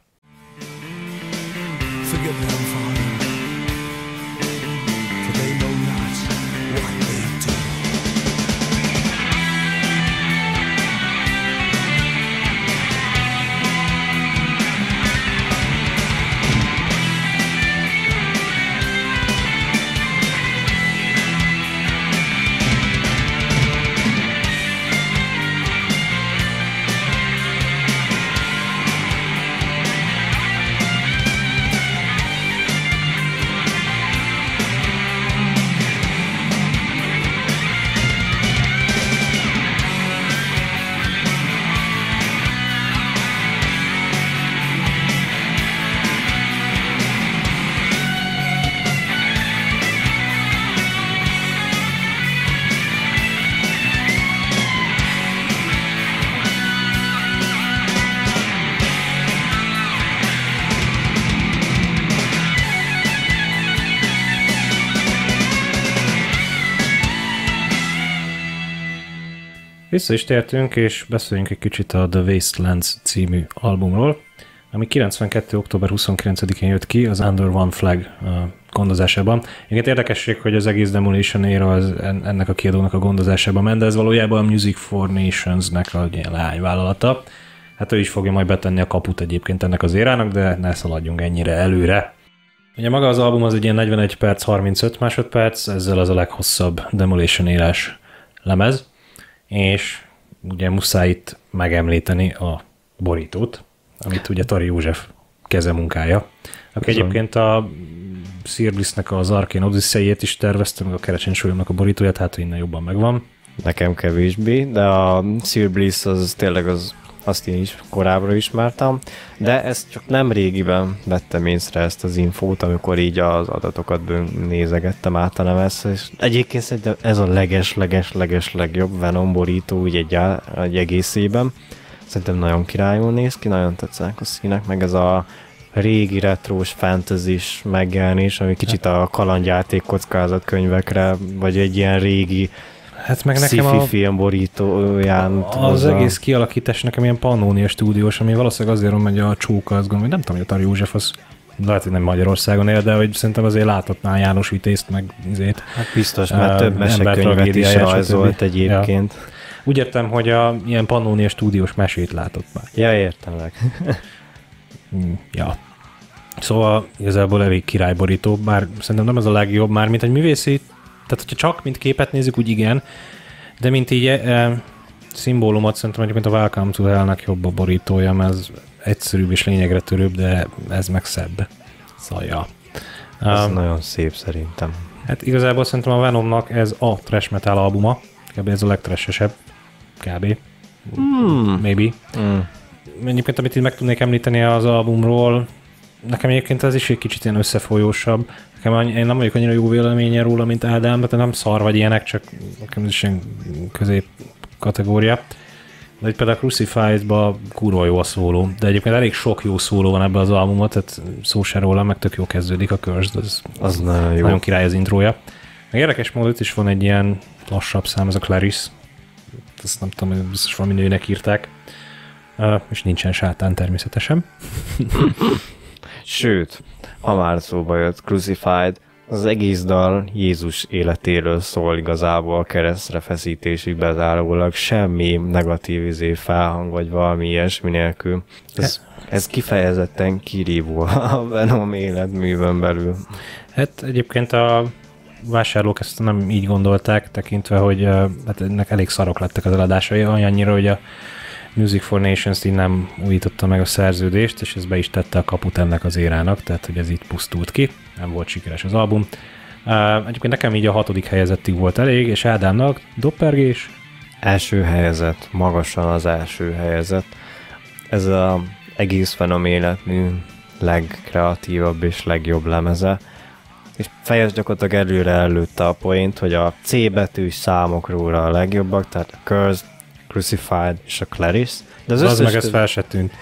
Vissza is tértünk, és beszéljünk egy kicsit a The Wastelands című albumról, ami kilencvenkettő október huszonkilencedikén jött ki az Under One Flag gondozásában. Egyébként érdekesség, hogy az egész Demolition Era az ennek a kiadónak a gondozásában ment, de ez valójában a Music for Nations-nek a leányvállalata. Hát ő is fogja majd betenni a kaput egyébként ennek az érának, de ne szaladjunk ennyire előre. Ugye maga az album az egy ilyen negyvenegy perc, harmincöt másodperc, ezzel az a leghosszabb Demolition érás lemez. És ugye muszáj itt megemlíteni a borítót, amit ugye Tari József kezemunkája, aki egyébként a Searbliss-nek az Arcane Odyssey-jét is tervezte, meg a Kerecsénysúlyomnak a borítóját, hát innen jobban megvan. Nekem kevésbé, de a Searbliss az tényleg az, azt én is korábbra ismertem, de ezt csak nem régiben vettem észre ezt az infót, amikor így az adatokat nézegettem át a lemez, és egyébként szerintem ez a leges-leges-leges legjobb Venom borító úgy egy, egy egészében. Szerintem nagyon királyul néz ki, nagyon tetszenek a színek, meg ez a régi retrós fantasy-s megjelenés, ami kicsit a kalandjáték kockázatkönyvekre, vagy egy ilyen régi hát meg nekem a film borítóján. Az egész kialakítás nekem ilyen Pannonia stúdiós, ami valószínűleg azért van, hogy a csóka, azt gondolom, hogy nem tudom, hogy a Tari József az lehet, hogy nem Magyarországon él, de hogy szerintem azért láthatná János Vitézt, meg azért. Hát biztos, mert több mesekönyvet is rajzolt egyébként. Ja. Úgy értem, hogy a ilyen Pannonia stúdiós mesét látott már. Ja, értelek. Ja. Szóval igazából elég királyborító, bár szerintem nem ez a legjobb már, mint egy művészi. Tehát, hogyha csak mint képet nézzük, úgy igen, de mint így e, e, szimbólumot szerintem egyébként a Welcome to Hell-nek jobb a borítója, mert ez egyszerűbb és lényegre törőbb, de ez meg szebb. Szóval, ja. Ez um, nagyon szép szerintem. Hát igazából szerintem a Venomnak ez a thrash metal albuma, kb. Ez a legthrashesebb, kb. Mm. Maybe. Mm. Egyébként, amit így meg tudnék említeni az albumról, nekem egyébként ez is egy kicsit ilyen összefolyósabb. Nekem én nem vagyok annyira jó véleménye róla, mint Ádám, de nem szar vagy ilyenek, csak nekem ez is ilyen közép kategória. De egy például a Crucified-ba kurva jó a szóló, de egyébként elég sok jó szóló van ebben az albumban, tehát szó se róla, meg tök jó kezdődik a Cursed, az, az nagyon, jó. Nagyon király az intrója. Meg érdekes módon itt is van egy ilyen lassabb szám, ez a Clarice. Ezt nem tudom, hogy biztos valami nőnek írták. Uh, és nincsen sátán természetesen. Sőt, ha már szóba jött Crucified, az egész dal Jézus életéről szól igazából a keresztre feszítésig bezárólag, semmi negatív izé felhang vagy valami ilyesmi nélkül. Ez, ez kifejezetten kirívó a Venom életművön belül. Hát egyébként a vásárlók ezt nem így gondolták, tekintve, hogy hát ennek elég szarok lettek az eladásai, olyannyira, hogy a Music for Nations így nem újította meg a szerződést, és ez be is tette a kaput ennek az érának, tehát hogy ez így pusztult ki, nem volt sikeres az album. Uh, egyébként nekem így a hatodik helyezettig volt elég, és Ádámnak doppergés. Első helyezett, magasan az első helyezett. Ez az egész fenoméletmű legkreatívabb és legjobb lemeze. És fejezd gyakorlatilag előre előtte a point, hogy a C betűs számokról a legjobbak, tehát a Cursed, Crucified és a Clarice. De az, az összes meg ez fel se tűnt.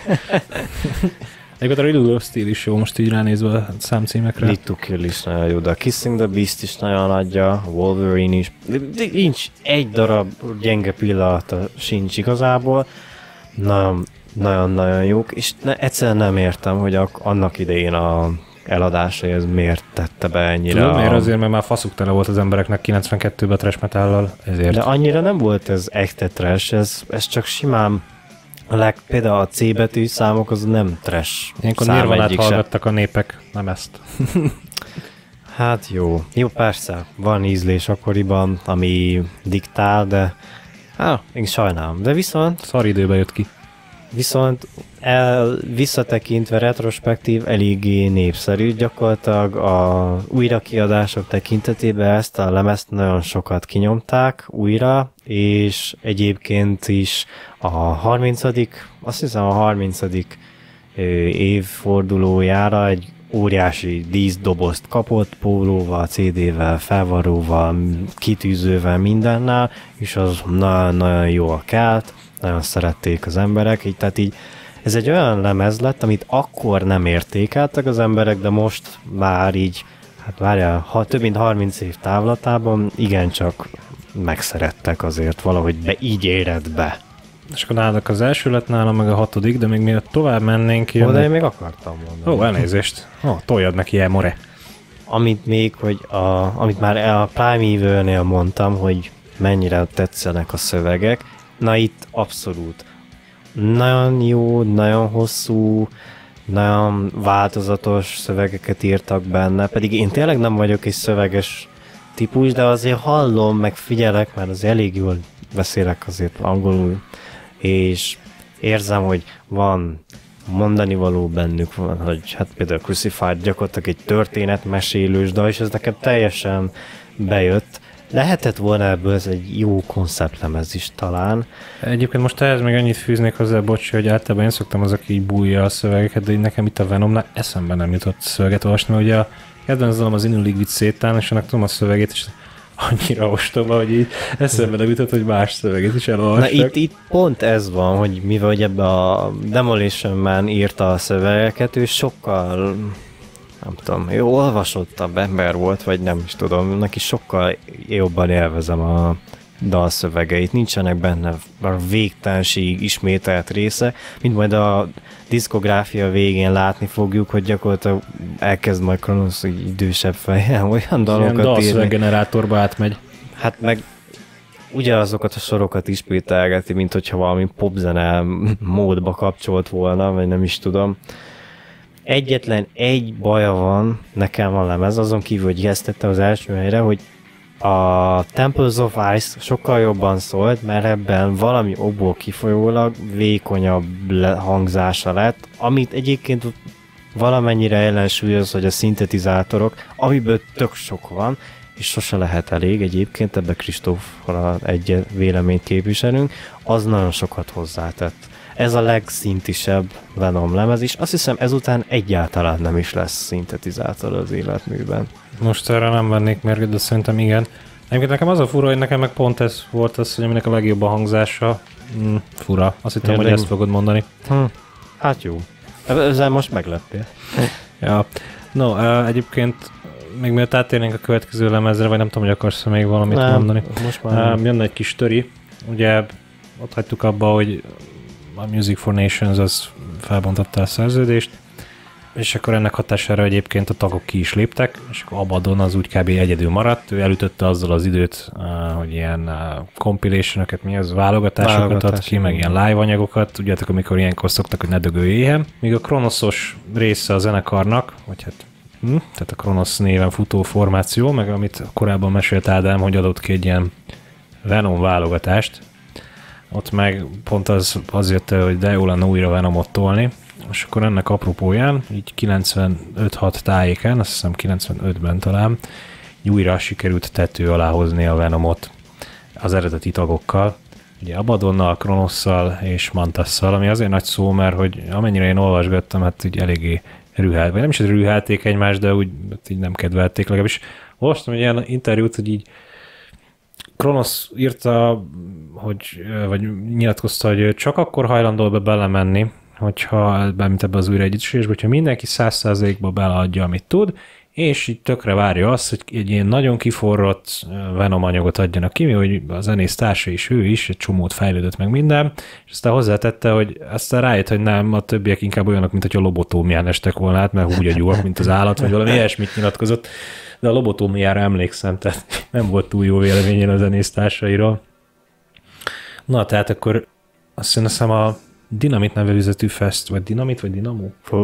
Egyébként a Riddle Steel is jó, most így ránézve a számcímekre. Need to Kill is nagyon jó, de a Kissing the Beast is nagyon adja, Wolverine is. Nincs egy darab gyenge pillanata sincs igazából. Nagyon-nagyon jók, és ne, egyszerűen nem értem, hogy a, annak idején a eladásai ez miért tette be ennyire. Tudom, miért? Azért, mert már faszuk tele volt az embereknek kilencvenkettőben trash metállal, ezért. De annyira nem volt ez echte trash, ez, ez csak simán a leg, például a C betű számok az nem trash. Ilyenkor Nirvanát hallgattak a népek, nem ezt. Hát jó. Jó, persze, van ízlés akkoriban, ami diktál, de hát, én sajnálom. De viszont... Szar időben jött ki. Viszont el, visszatekintve retrospektív eléggé népszerű, gyakorlatilag a újrakiadások tekintetében ezt a lemezt nagyon sokat kinyomták újra, és egyébként is a harmincadik azt hiszem a harmincadik évfordulójára egy óriási díszdobozt kapott, pólóval, cé dével, felvaróval, kitűzővel, mindennel, és az nagyon-nagyon jól kelt. Nagyon szerették az emberek, így, tehát így ez egy olyan lemez lett, amit akkor nem értékeltek az emberek, de most már így, hát várjál, ha több mint harminc év távlatában igencsak megszerettek azért valahogy, be így éred be. És akkor nálak az első lett, nálam meg a hatodik, de még mielőtt tovább mennénk... Ó, de én még akartam mondani. Ó, elnézést. Ó, toljad neki el, more. Amit még, hogy a, amit már a Primeval-nél mondtam, hogy mennyire tetszenek a szövegek. Na itt abszolút. Nagyon jó, nagyon hosszú, nagyon változatos szövegeket írtak benne, pedig én tényleg nem vagyok egy szöveges típus, de azért hallom, meg figyelek, mert azért elég jól beszélek azért angolul, és érzem, hogy van mondani való bennük, van, hogy hát például Crucified gyakorlatilag egy történetmesélős dal, és ez nekem teljesen bejött. Lehetett volna ebből ez egy jó konceptlemez is talán. Egyébként most ehhez még annyit fűznék hozzá, bocs, hogy általában én szoktam az, aki így bújja a szövegeket, de nekem itt a Venomnál eszembe nem jutott szöveget olvasni, mert ugye a kedvencem az Inulig vitt szétán, és annak tudom a szövegét, és annyira ostoba, hogy így eszembe nem jutott, hogy más szöveget is elolvastak. Na itt, itt pont ez van, hogy mivel hogy ebbe a Demolition Man írta a szövegeket, ő sokkal... nem tudom, jó olvasottabb ember volt, vagy nem is tudom, neki sokkal jobban élvezem a dalszövegeit, nincsenek benne a végtelenség ismételt része, mint majd a diszkográfia végén látni fogjuk, hogy gyakorlatilag elkezd majd Kronosz idősebb fejjel olyan dalokat írni. Ilyen dalszöveggenerátorba átmegy. Hát meg ugyanazokat a sorokat ismételgeti, mint hogyha valami popzene módba kapcsolt volna, vagy nem is tudom. Egyetlen egy baja van nekem a lemez, azon kívül, hogy jegyeztettem az első helyre, hogy a Temples of Ice sokkal jobban szólt, mert ebben valami okból kifolyólag vékonyabb hangzása lett, amit egyébként valamennyire ellensúlyoz, hogy a szintetizátorok, amiből tök sok van, és sose lehet elég egyébként, ebbe Kristóffal egy véleményt képviselünk, az nagyon sokat hozzátett. Ez a legszintisebb Venom lemez, és azt hiszem ezután egyáltalán nem is lesz szintetizátor az életműben. Most erre nem vennék mérget, de szerintem igen. Egyébként nekem az a fura, hogy nekem meg pont ez volt az, hogy aminek a legjobb a hangzása. Mm, fura. Azt hittem, hogy ezt fogod mondani. Hm. Hát jó. Ezzel most megleptél. Ja. No, egyébként még mielőtt átérnénk a következő lemezre, vagy nem tudom, hogy akarsz még valamit nem, mondani. Most már jön egy kis töri. Ugye ott hagytuk abba, hogy a Music for Nations az felbontotta a szerződést, és akkor ennek hatására egyébként a tagok ki is léptek, és akkor Abaddon az úgy kb. Egyedül maradt, ő elütötte azzal az időt, hogy ilyen compilation-öket, mi az, válogatásokat Válogatás. ad ki, meg ilyen live anyagokat, ugyatok, amikor ilyenkor szoktak, hogy ne dögölj éhen. Míg a Kronoszos része a zenekarnak, vagy hát, hm, tehát a Kronosz néven futó formáció, meg amit korábban mesélt Ádám, hogy adott ki egy ilyen Venom válogatást, Ott meg pont az, az jött el, hogy de jó lenne újra Venomot tolni. És akkor ennek apropóján, így kilencvenöt hat tájéken, azt hiszem kilencvenötben talán, újra sikerült tető alá hozni a Venomot az eredeti tagokkal. Ugye Abaddonnal, Kronosszal és Mantasszal, ami azért nagy szó, mert hogy amennyire én olvasgattam, hát úgy eléggé rühelt, vagy nem is rühelték egymást, de úgy így nem kedvelték, legalábbis olvastam egy ilyen interjút, hogy így Kronosz írta, hogy, vagy nyilatkozta, hogy csak akkor hajlandó be belemenni, hogyha, mint ebbe az újra együttesésbe, hogyha mindenki száz százalékba beleadja, amit tud, és így tökre várja azt, hogy egy ilyen nagyon kiforrott Venom anyagot adjanak ki, hogy a zenész társa is, ő is, egy csomót fejlődött meg minden, és aztán hozzátette, hogy aztán rájött, hogy nem, a többiek inkább olyanok, mint hogyha lobotómián estek volna át, mert úgy a gyúak, mint az állat, vagy valami ilyesmit nyilatkozott, de a lobotómiára emlékszem, tehát nem volt túl jó véleményén a zenész társairól. Na, tehát akkor azt hiszem a Dynamit nevezetű fest, vagy Dynamit, vagy Dynamo? Fú,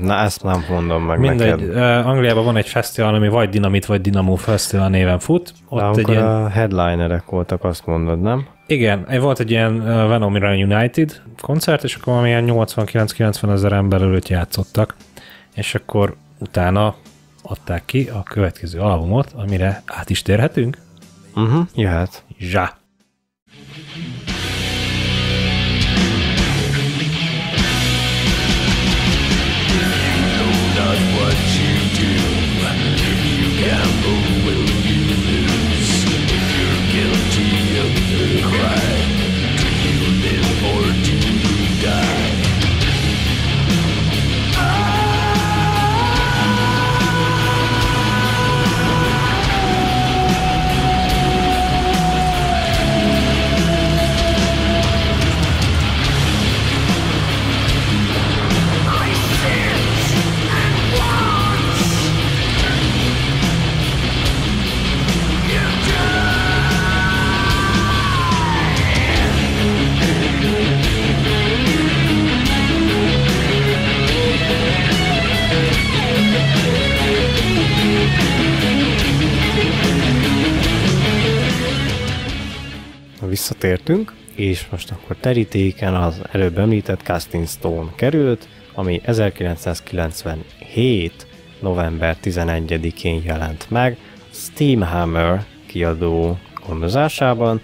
na ezt nem mondom meg mindegy, neked. Uh, Angliában van egy fesztivál, ami vagy Dynamit, vagy Dynamo fesztivál néven fut. Ott de egy ilyen... a headlinerek voltak, azt mondod, nem? Igen, volt egy ilyen Venom United koncert, és akkor valamilyen nyolcvankilenc-kilencven ezer ember előtt játszottak, és akkor utána adták ki a következő albumot, amire át is térhetünk. Uh-huh, jöhet. Zsá! Visszatértünk, és most akkor terítéken az előbb említett Casting Stone került, ami ezerkilencszázkilencvenhét. november tizenegyedikén jelent meg Steamhammer kiadó gondozásában,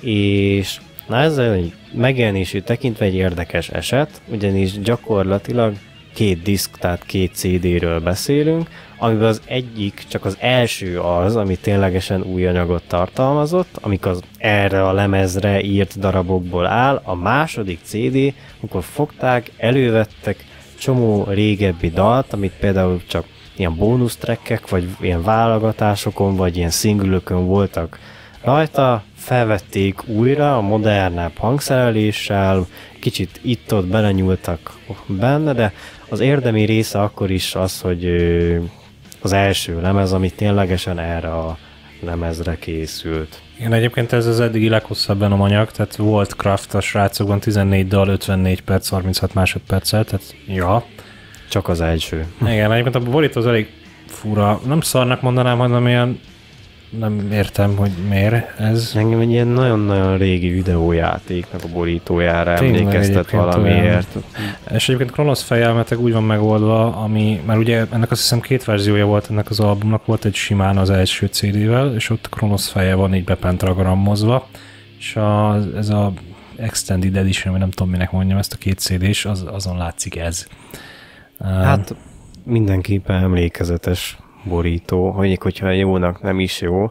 és na ezzel megjelenését tekintve egy érdekes eset, ugyanis gyakorlatilag két diszk, tehát két cé dé-ről beszélünk, amiben az egyik, csak az első az, ami ténylegesen új anyagot tartalmazott, amik az erre a lemezre írt darabokból áll, a második cé dé, amikor fogták, elővettek csomó régebbi dalt, amit például csak ilyen bónusztrekkek, vagy ilyen válogatásokon, vagy ilyen szingülökön voltak rajta, felvették újra a modernább hangszereléssel, kicsit itt-ott belenyúltak benne, de az érdemi része akkor is az, hogy az első lemez, ami ténylegesen erre a lemezre készült. Igen, egyébként ez az eddigi leghosszabb Venom anyag, tehát volt Kraft a srácokban tizennégy dal, ötvennégy perc, harminchat másodperccel, tehát ja. Csak az első. Igen, egyébként a borító az elég fura, nem szarnak mondanám, hanem ilyen nem értem, hogy miért ez. Engem egy ilyen nagyon-nagyon régi videójátéknak a borítójára tényleg emlékeztet valamiért. Olyan. És egyébként Kronosz fejelmetek úgy van megoldva, ami, mert ugye ennek azt hiszem két verziója volt ennek az albumnak, volt egy simán az első cé dével, és ott Kronosz feje van így bepentagrammozva, és a, ez a Extended Edition, nem tudom minek mondjam, ezt a két cé dés, az, azon látszik ez. Hát mindenképpen emlékezetes borító, mondjuk, hogyha jónak nem is jó,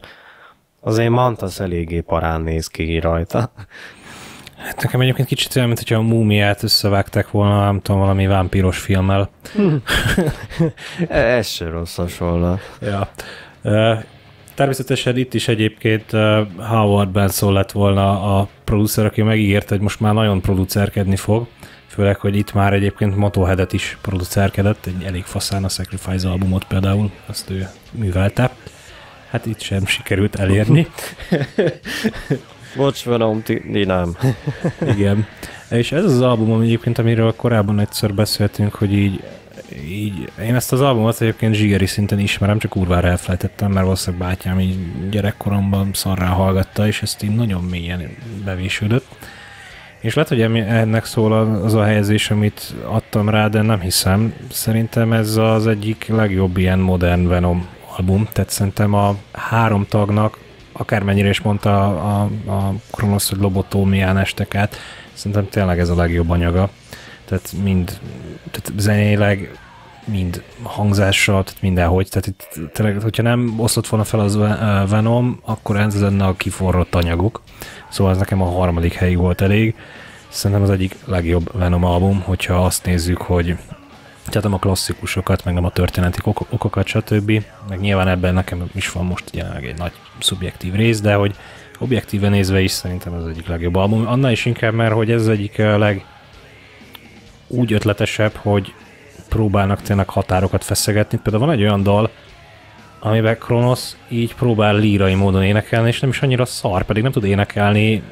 azért Mantas eléggé parán néz ki rajta. Hát nekem egyébként kicsit olyan, mint hogyha a múmiát összevágták volna, nem tudom, valami vámpíros filmmel. Ez se rossz hasonló. Ja. Természetesen itt is egyébként Howard Benson lett volna a producer, aki megígérte, hogy most már nagyon producerkedni fog, főleg, hogy itt már egyébként Motorheadet is producerkedett, egy elég faszán a Sacrifice albumot például, azt ő művelte. Hát itt sem sikerült elérni. Bocs, Venom, ti nem. Igen. És ez az album egyébként, amiről korábban egyszer beszéltünk, hogy így, így én ezt az albumot egyébként zsigeri szinten ismerem, csak kurvára elfelejtettem, mert valószínűleg bátyám így gyerekkoromban szarrá hallgatta, és ezt így nagyon mélyen bevésődött. És lehet, hogy ennek szól az a helyezés, amit adtam rá, de nem hiszem. Szerintem ez az egyik legjobb ilyen modern Venom album. Tehát szerintem a három tagnak, akármennyire is mondta a, a, a Kronosz, hogy lobotómián estek át, szerintem tényleg ez a legjobb anyaga. Tehát mind tehát zenéleg, mind hangzással, tehát mindenhogy. Tehát itt tényleg, hogyha nem osztott volna fel az Venom, akkor ez lenne a kiforrott anyaguk. Szóval ez nekem a harmadik helyig volt elég. Szerintem az egyik legjobb Venom album, hogyha azt nézzük, hogy tehát nem a klasszikusokat, meg nem a történeti okokat, stb. Meg nyilván ebben nekem is van most jelenleg egy nagy szubjektív rész, de hogy objektíven nézve is szerintem ez az egyik legjobb album. Annál is inkább, mert hogy ez az egyik leg úgy ötletesebb, hogy próbálnak tényleg határokat feszegetni. Például van egy olyan dal, amiben Kronosz így próbál lírai módon énekelni, és nem is annyira szar, pedig nem tud énekelni,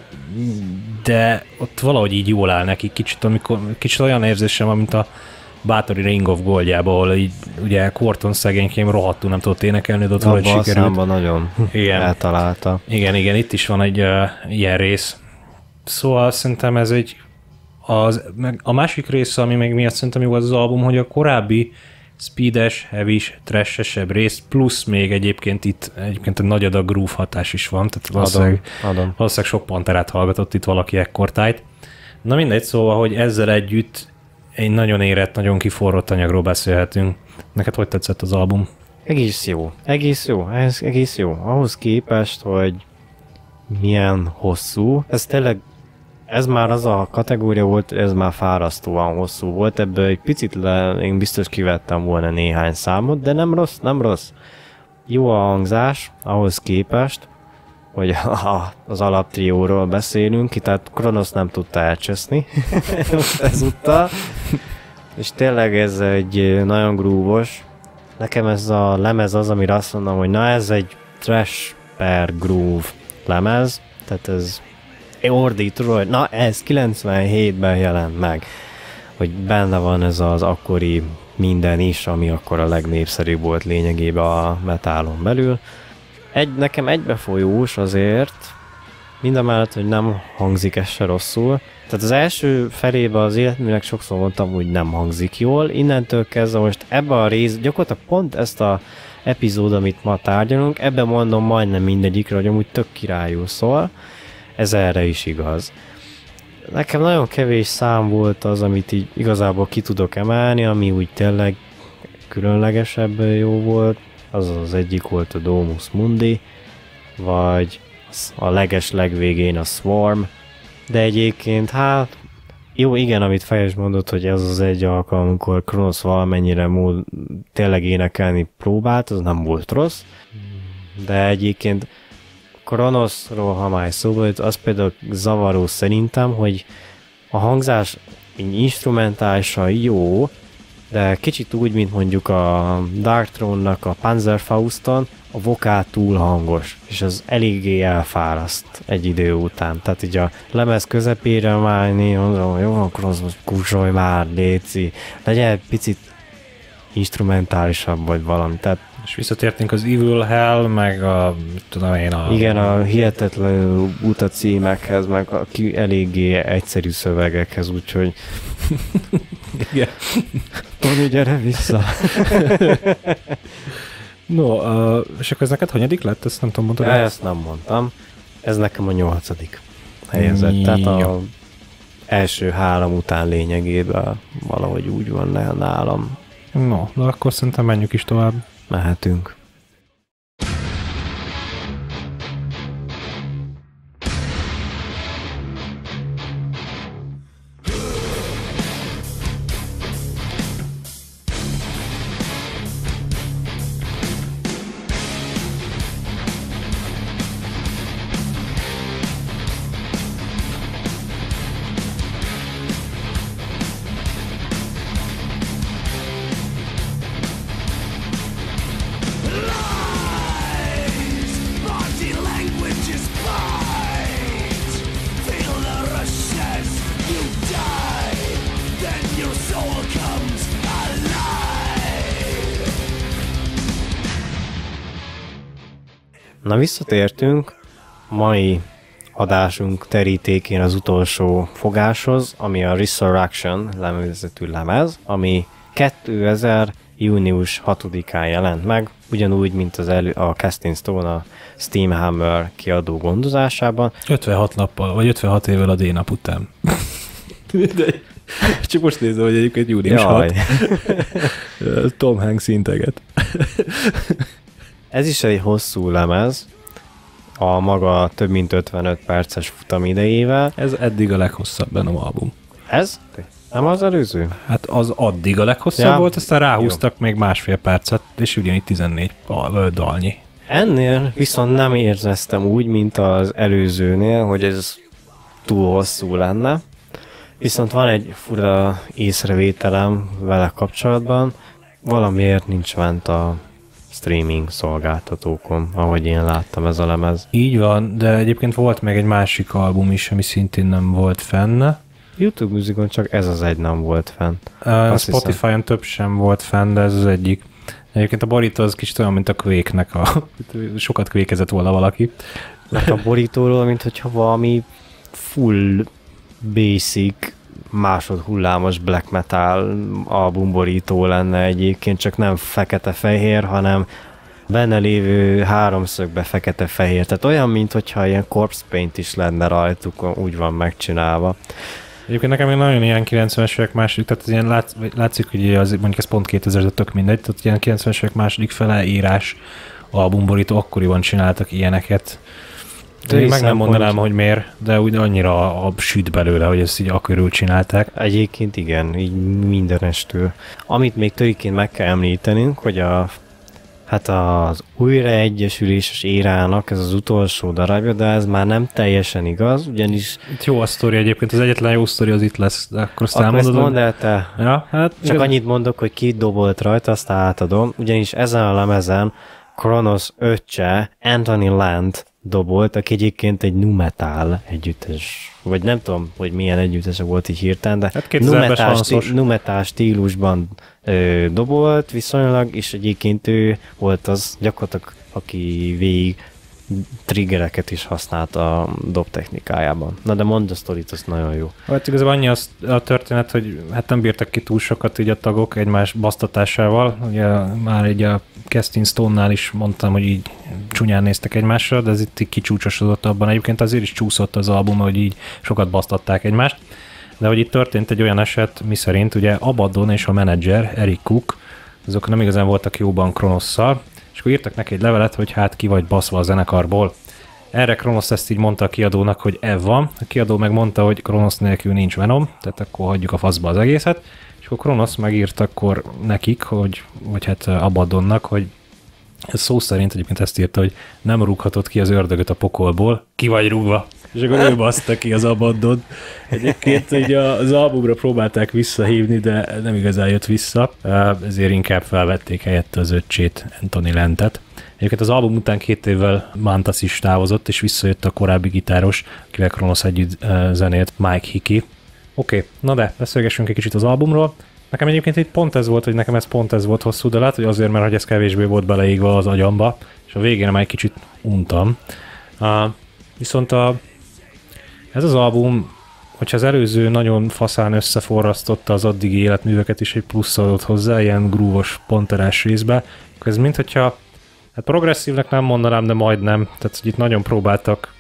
de ott valahogy így jól áll neki. Kicsit, amikor, kicsit olyan érzésem van, mint a Bátori Ring of Goldjában, ahol így ugye Korton szegényként rohadtul nem tudott énekelni, de ott valahogy sikerült. Abba a számban nagyon igen. eltalálta. Igen, igen, itt is van egy uh, ilyen rész. Szóval szerintem ez egy Az, meg a másik része, ami még miatt szerintem jó az az album, hogy a korábbi speedes, heavys, trashesebb rész, plusz még egyébként itt egyébként egy nagy adag groove hatás is van, tehát valószínűleg, adom, adom. valószínűleg sok Panterát hallgatott itt valaki ekkortájt. Na mindegy, szóval, hogy ezzel együtt egy nagyon érett, nagyon kiforrott anyagról beszélhetünk. Neked hogy tetszett az album? Egész jó, egész jó, ez egész jó. Ahhoz képest, hogy milyen hosszú, ez tényleg ez már az a kategória volt, ez már fárasztóan hosszú volt, ebből egy picit le, én biztos kivettem volna néhány számot, de nem rossz, nem rossz. Jó a hangzás, ahhoz képest, hogy a, az alaptrióról beszélünk, tehát Kronosz nem tudta elcseszni ezúttal, és tényleg ez egy nagyon grúvos. Nekem ez a lemez az, amire azt mondom, hogy na ez egy trash per groove lemez, tehát ez ordítról, na ez kilencvenhétben jelent meg, hogy benne van ez az akkori minden is, ami akkor a legnépszerűbb volt lényegében a metálon belül. Egy, nekem egybefolyós azért, mindamellett, hogy nem hangzik ez se rosszul. Tehát az első felében az életműnek sokszor mondtam, hogy nem hangzik jól, innentől kezdve most ebbe a rész, gyakorlatilag pont ezt a epizód, amit ma tárgyalunk, ebben mondom majdnem mindegyikre, hogy amúgy tök királyul szól. Ez erre is igaz. Nekem nagyon kevés szám volt az, amit így igazából ki tudok emelni, ami úgy tényleg különlegesebb jó volt. Az az egyik volt a Domus Mundi, vagy a leges legvégén a Swarm. De egyébként hát, jó igen, amit Fejes mondott, hogy ez az egy alkalom, amikor Kronosz valamennyire mód tényleg énekelni próbált, az nem volt rossz. De egyébként Kronoszról, ha már szóba jött, az például zavaró szerintem, hogy a hangzás instrumentálisan jó, de kicsit úgy, mint mondjuk a Dark Throne-nak a Panzerfauston, a vokál túl hangos, és az eléggé elfáraszt egy idő után. Tehát így a lemez közepére már mondom, hogy jó, Kronosz, most kusolj már, léci, legyen egy picit instrumentálisabb vagy valami. Tehát és visszatértünk az Evil Hell, meg a, tudom én, a... Igen, a hihetetlen úta címekhez, meg a ki eléggé egyszerű szövegekhez, úgyhogy... Igen. Tomi, gyere vissza! No, uh, és akkor ez neked hanyadik lett? Ezt nem tudom, mondtad? Ja, ezt nem mondtam. Ez nekem a nyolcadik helyezett. Mm, tehát a jó. első három után lényegében valahogy úgy van nálam. No, de akkor szerintem menjünk is tovább. Mehetünk. Na visszatértünk mai adásunk terítékén az utolsó fogáshoz, ami a Resurrection lemezetű lemez, ami kétezer június hatodikán jelent meg, ugyanúgy, mint az elő, a Casting Stone a Steam Hammer kiadó gondozásában. ötvenhat nappal, vagy ötvenhat évvel a D-nap után. Csak most nézem, hogy egyébként június hatodika. Tom Hanks integet. Ez is egy hosszú lemez, a maga több mint ötvenöt perces futam idejével. Ez eddig a leghosszabb Venom album. Ez? Nem az előző? Hát az addig a leghosszabb ja, volt, aztán ráhúztak jó. még másfél percet, és ugyanígy tizennégy dalnyi. Ennél viszont nem éreztem úgy, mint az előzőnél, hogy ez túl hosszú lenne. Viszont van egy fura észrevételem vele kapcsolatban, valamiért nincs bent a streaming szolgáltatókon, ahogy én láttam ez a lemez. Így van, de egyébként volt még egy másik album is, ami szintén nem volt fenn. YouTube Musicon csak ez az egy nem volt fenn. Uh, Spotify-on több sem volt fenn, de ez az egyik. Egyébként a borító az kicsit olyan, mint a Quake-nek a... Sokat Quake-ezett volna valaki. Mert a borítóról, mint hogyha valami full basic, másodhullámos black metal albumborító lenne egyébként, csak nem fekete-fehér, hanem benne lévő háromszögbe fekete-fehér. Tehát olyan, mintha ilyen corpse paint is lenne rajtuk, úgy van megcsinálva. Egyébként nekem még nagyon ilyen kilencvenes évek második, tehát ilyen látsz, látszik, hogy az, mondjuk ez pont kétezer, de tök mindegy, tehát ilyen kilencvenes évek második fele írás albumborító, akkoriban csináltak ilyeneket. Én meg nem mondanám, hogy miért, de úgy annyira a süt belőle, hogy ezt így akörül csinálták. Egyébként igen, így mindenestől. Amit még tökéletesen meg kell említenünk, hogy a, hát az újraegyesüléses érának ez az utolsó darabja, de ez már nem teljesen igaz, ugyanis... Itt jó a sztori egyébként, az egyetlen jó sztori az itt lesz, de akkor azt elmondod. Akkor ezt mondd el, ja, hát Csak igaz. Annyit mondok, hogy ki dobolt rajta, azt átadom, ugyanis ezen a lemezen Kronos öccse, Anthony Land dobolt, aki egyébként egy nu metal együttes, vagy nem tudom, hogy milyen együttese volt így hirtelen, de hát nu metal stí, nu metal stílusban ö, dobolt viszonylag, és egyébként ő volt az gyakorlatilag, aki végig triggereket is használt a dob technikájában. Na de mondd a sztorit, az nagyon jó. Hát igazából annyi az a történet, hogy hát nem bírtak ki túl sokat így a tagok egymás basztatásával. Ugye már egy a Casting Stone-nál is mondtam, hogy így csúnyán néztek egymásra, de ez itt így kicsúcsosodott abban. Egyébként azért is csúszott az album, hogy így sokat basztatták egymást. De hogy itt történt egy olyan eset, miszerint ugye Abaddon és a menedzser, Eric Cook, azok nem igazán voltak jóban Kronosszal, és akkor írtak neki egy levelet, hogy hát ki vagy baszva a zenekarból. Erre Kronosz ezt így mondta a kiadónak, hogy ev van. A kiadó meg mondta, hogy Kronosz nélkül nincs Venom, tehát akkor hagyjuk a faszba az egészet. És akkor Kronosz megírt akkor nekik, hogy, vagy hát Abaddonnak, hogy ez szó szerint egyébként ezt írta, hogy nem rúghatod ki az ördögöt a pokolból, ki vagy rúgva. És akkor ő baszta ki az Abaddon. Egyébként így az albumra próbálták visszahívni, de nem igazán jött vissza, ezért inkább felvették helyette az öccsét, Anthony Landet. Egyébként az album után két évvel Mantas is távozott, és visszajött a korábbi gitáros, akivel Kronosz együtt zenélt, Mike Hickey. Oké, okay, na de beszélgessünk egy kicsit az albumról. Nekem egyébként itt pont ez volt, hogy nekem ez pont ez volt hosszú, de látod, hogy azért, mert hogy ez kevésbé volt beleégve az agyamba, és a végén már egy kicsit untam. Uh, viszont a, ez az album, hogyha az előző nagyon faszán összeforrasztotta az addigi életműveket is, egy plusz adott hozzá, ilyen grúvos, ponterás részbe, akkor ez mint hogyha, hát progresszívnek nem mondanám, de majdnem, tehát hogy itt nagyon próbáltak,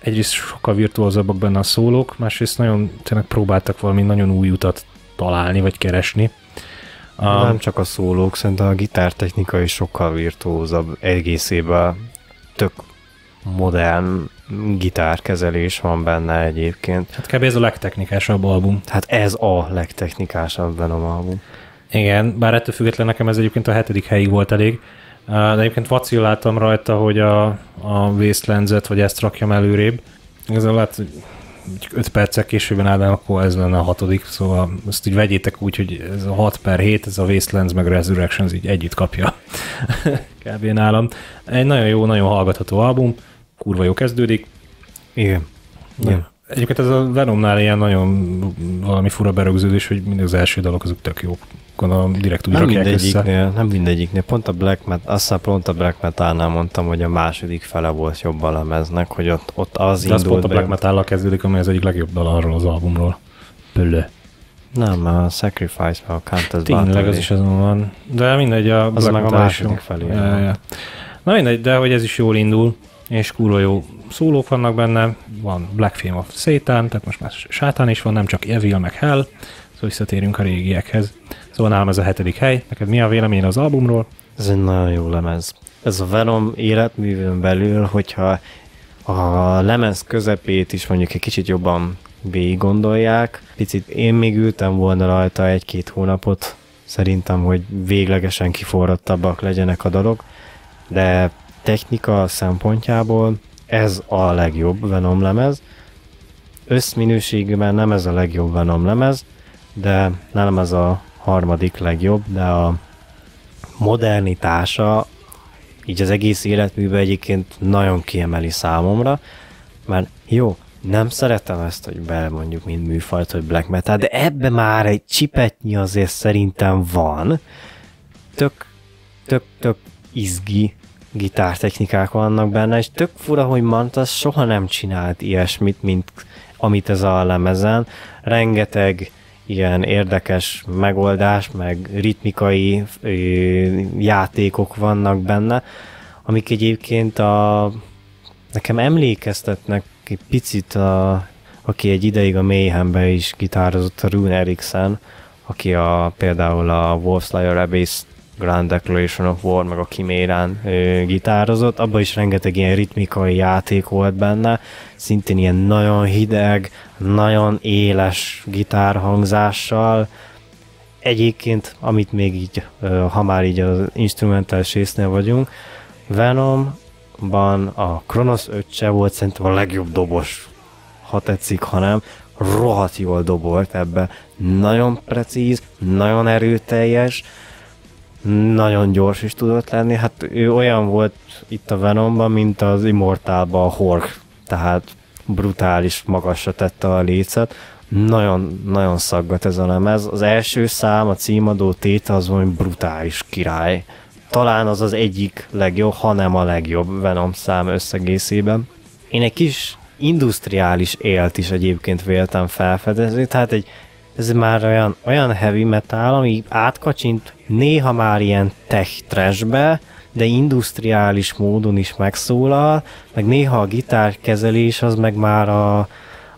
egyrészt sokkal virtuózabbak benne a szólók, másrészt nagyon tényleg próbáltak valami nagyon új utat találni, vagy keresni. Um, nem csak a szólók, szerintem a gitártechnika is sokkal virtuózabb, egészében tök modern gitárkezelés van benne egyébként. Hát kb. Ez a legtechnikásabb album. Hát ez a legtechnikásabb Venom album. Igen, bár ettől független nekem ez egyébként a hetedik helyig volt elég, de egyébként vacilláltam rajta, hogy a, a Wastelands-et, vagy ezt rakjam előrébb. Igazából lehet, hogy öt perccel későbben állnám, akkor ez lenne a hatodik, szóval ezt így vegyétek úgy, hogy ez a hat per hét, ez a Wastelands meg Resurrections így együtt kapja kb. Nálam. Egy nagyon jó, nagyon hallgatható album, kurva jó kezdődik. Igen. Igen. Egyébként ez a Venomnál ilyen nagyon valami fura berögződés, hogy mindig az első dalok azok tök jók. Gondolom, direkt úgy nem rakják mindegyiknél, össze. Nem mindegyiknél. Pont a Black Metal, aztán pont a Black Metalnál mondtam, hogy a második fele volt jobb a lemeznek, hogy ott, ott az de indult. De pont a Black Metallal kezdődik, amely az egyik legjobb dal arról az albumról. Pölle. Nem, a Sacrifice-ben a Countess Battle. Tényleg az is azon van. De mindegy, a az Black meg a második felé. Ja, ja. Na mindegy, de hogy ez is jól indul, és kurva jó szólók vannak benne, van Black Fame of Satan, tehát most már sátán is van, nem csak Evil meg Hell, szóval visszatérünk a régiekhez. Szóval nálam ez a hetedik hely. Neked mi a vélemény az albumról? Ez egy nagyon jó lemez. Ez a Venom életművön belül, hogyha a lemez közepét is mondjuk egy kicsit jobban végig gondolják, picit én még ültem volna rajta egy-két hónapot, szerintem, hogy véglegesen kiforrottabbak legyenek a dalok, de technika szempontjából ez a legjobb Venom lemez. Összminőségben nem ez a legjobb Venom lemez, de nem ez a harmadik legjobb, de a modernitása így az egész életműben egyébként nagyon kiemeli számomra, mert jó, nem szeretem ezt, hogy belemondjuk mind műfajt, hogy black metal, de ebbe már egy csipetnyi azért szerintem van. Tök, tök, tök izgi gitártechnikák vannak benne, és tök fura, hogy Mantas soha nem csinált ilyesmit, mint amit ez a lemezen. Rengeteg ilyen érdekes megoldás, meg ritmikai ö, játékok vannak benne, amik egyébként a, nekem emlékeztetnek egy picit, a, aki egy ideig a Mayhembe is gitározott, a Rune Eriksson, aki a, például a Wolfslayer Abyss Grand Declaration of War, meg a Kimérán gitározott, abban is rengeteg ilyen ritmikai játék volt benne, szintén ilyen nagyon hideg, nagyon éles gitárhangzással. Egyébként, amit még így, ö, ha már így az instrumentális résznél vagyunk, Venomban a Kronosz öccse volt szerintem a legjobb dobos, ha tetszik, ha nem. Rohadt jól dobolt ebbe. Nagyon precíz, nagyon erőteljes, nagyon gyors is tudott lenni, hát ő olyan volt itt a Venomban, mint az Immortalban a Horg, tehát brutális magasra tette a lécet, nagyon, nagyon szaggat ez a lemez. Az első szám, a címadó téte az valami brutális király. Talán az az egyik legjobb, hanem a legjobb Venom szám összegészében. Én egy kis industriális élt is egyébként véltem felfedezni, tehát egy ez már olyan, olyan heavy metal, ami átkacsint néha már ilyen tech trashbe, de industriális módon is megszólal, meg néha a gitárkezelés az meg már a,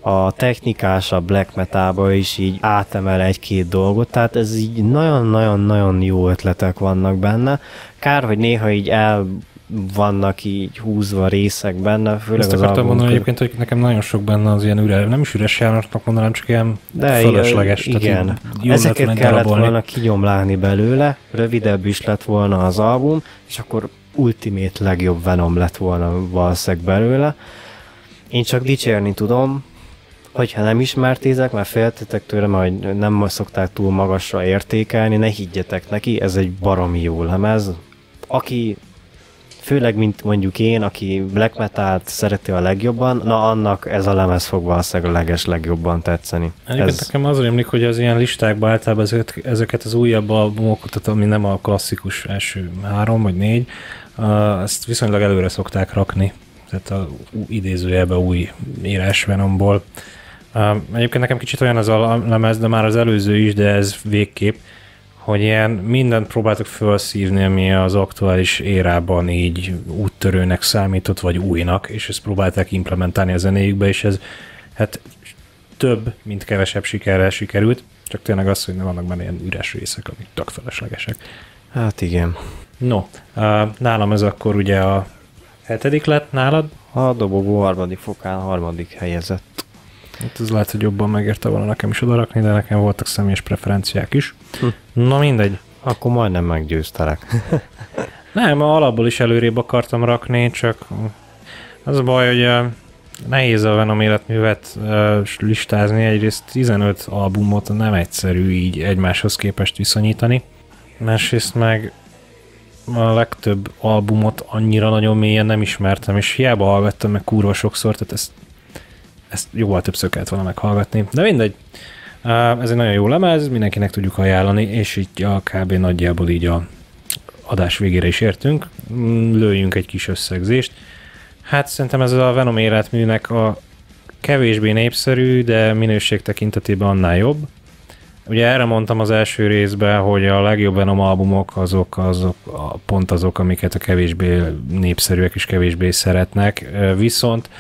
a technikásabb black metalba is így átemel egy-két dolgot, tehát ez így nagyon-nagyon-nagyon jó ötletek vannak benne. Kár, hogy néha így el vannak így húzva részek benne, főleg ezt az akartam mondani kö... egyébként, hogy nekem nagyon sok benne az ilyen üres, nem is üres járnak mondanám, csak ilyen de fölösleges. Igen, igen. Ezeket kellett volna kigyomlálni belőle, rövidebb is lett volna az album, és akkor ultimate legjobb Venom lett volna valószínűleg belőle. Én csak dicsérni tudom, hogyha nem ismertézek, mert féltetek tőlem, hogy nem szokták túl magasra értékelni, ne higgyetek neki, ez egy baromi jó lemez. Aki főleg, mint mondjuk én, aki black metalt szereti a legjobban, na annak ez a lemez fog valószínűleg a leges legjobban tetszeni. Ez... Nekem az rémlik, hogy az ilyen listákban általában ezeket, ezeket az újabb albumokat, ami nem a klasszikus első három vagy négy, ezt viszonylag előre szokták rakni. Tehát a idézőjelben új írás Venomból. Egyébként nekem kicsit olyan az a lemez, de már az előző is, de ez végképp, hogy ilyen mindent próbáltak felszívni, ami az aktuális érában így úttörőnek számított, vagy újnak, és ezt próbálták implementálni a zenéjükbe, és ez hát több, mint kevesebb sikerrel sikerült, csak tényleg az, hogy nem vannak benne ilyen üres részek, amik tök feleslegesek. Hát igen. No, nálam ez akkor ugye a hetedik lett, nálad? A dobogó harmadik fokán harmadik helyezett. Hát ez lehet, hogy jobban megérte volna nekem is odarakni, de nekem voltak személyes preferenciák is. Hm. Na mindegy. Akkor majdnem meggyőztelek. Nem, alapból is előrébb akartam rakni, csak az a baj, hogy nehéz a Venom életművet listázni, egyrészt tizenöt albumot nem egyszerű így egymáshoz képest viszonyítani, másrészt meg a legtöbb albumot annyira nagyon mélyen nem ismertem, és hiába hallgattam meg kurva sokszor, tehát ezt ezt jóval többször kellett volna meghallgatni, de mindegy. Ez egy nagyon jó lemez, mindenkinek tudjuk ajánlani, és így a kb. Nagyjából így a adás végére is értünk. Lőjünk egy kis összegzést. Hát szerintem ez a Venom életműnek a kevésbé népszerű, de minőség tekintetében annál jobb. Ugye erre mondtam az első részben, hogy a legjobb Venom albumok azok, azok a, pont azok, amiket a kevésbé népszerűek is kevésbé szeretnek, viszont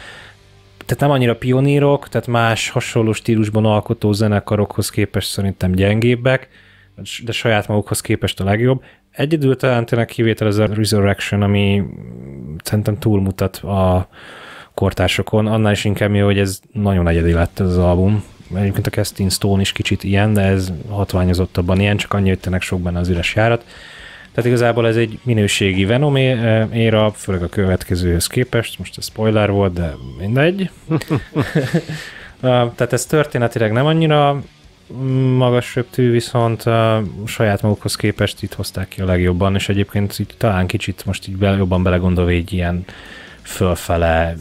tehát nem annyira pionírok, tehát más hasonló stílusban alkotó zenekarokhoz képest szerintem gyengébbek, de saját magukhoz képest a legjobb. Egyedül talán tényleg kivétel ez a Resurrection, ami szerintem túlmutat a kortársokon, annál is inkább jó, hogy ez nagyon egyedi lett ez az album. Egyébként a Casting Stone is kicsit ilyen, de ez hatványozottabban ilyen, csak annyi, hogy tényleg sok benne az üres járat. Tehát igazából ez egy minőségi Venom éra, főleg a következőhöz képest, most ez spoiler volt, de mindegy. Tehát ez történetileg nem annyira magas röptű, viszont saját magukhoz képest itt hozták ki a legjobban, és egyébként így talán kicsit most így jobban belegondolva egy ilyen fölfele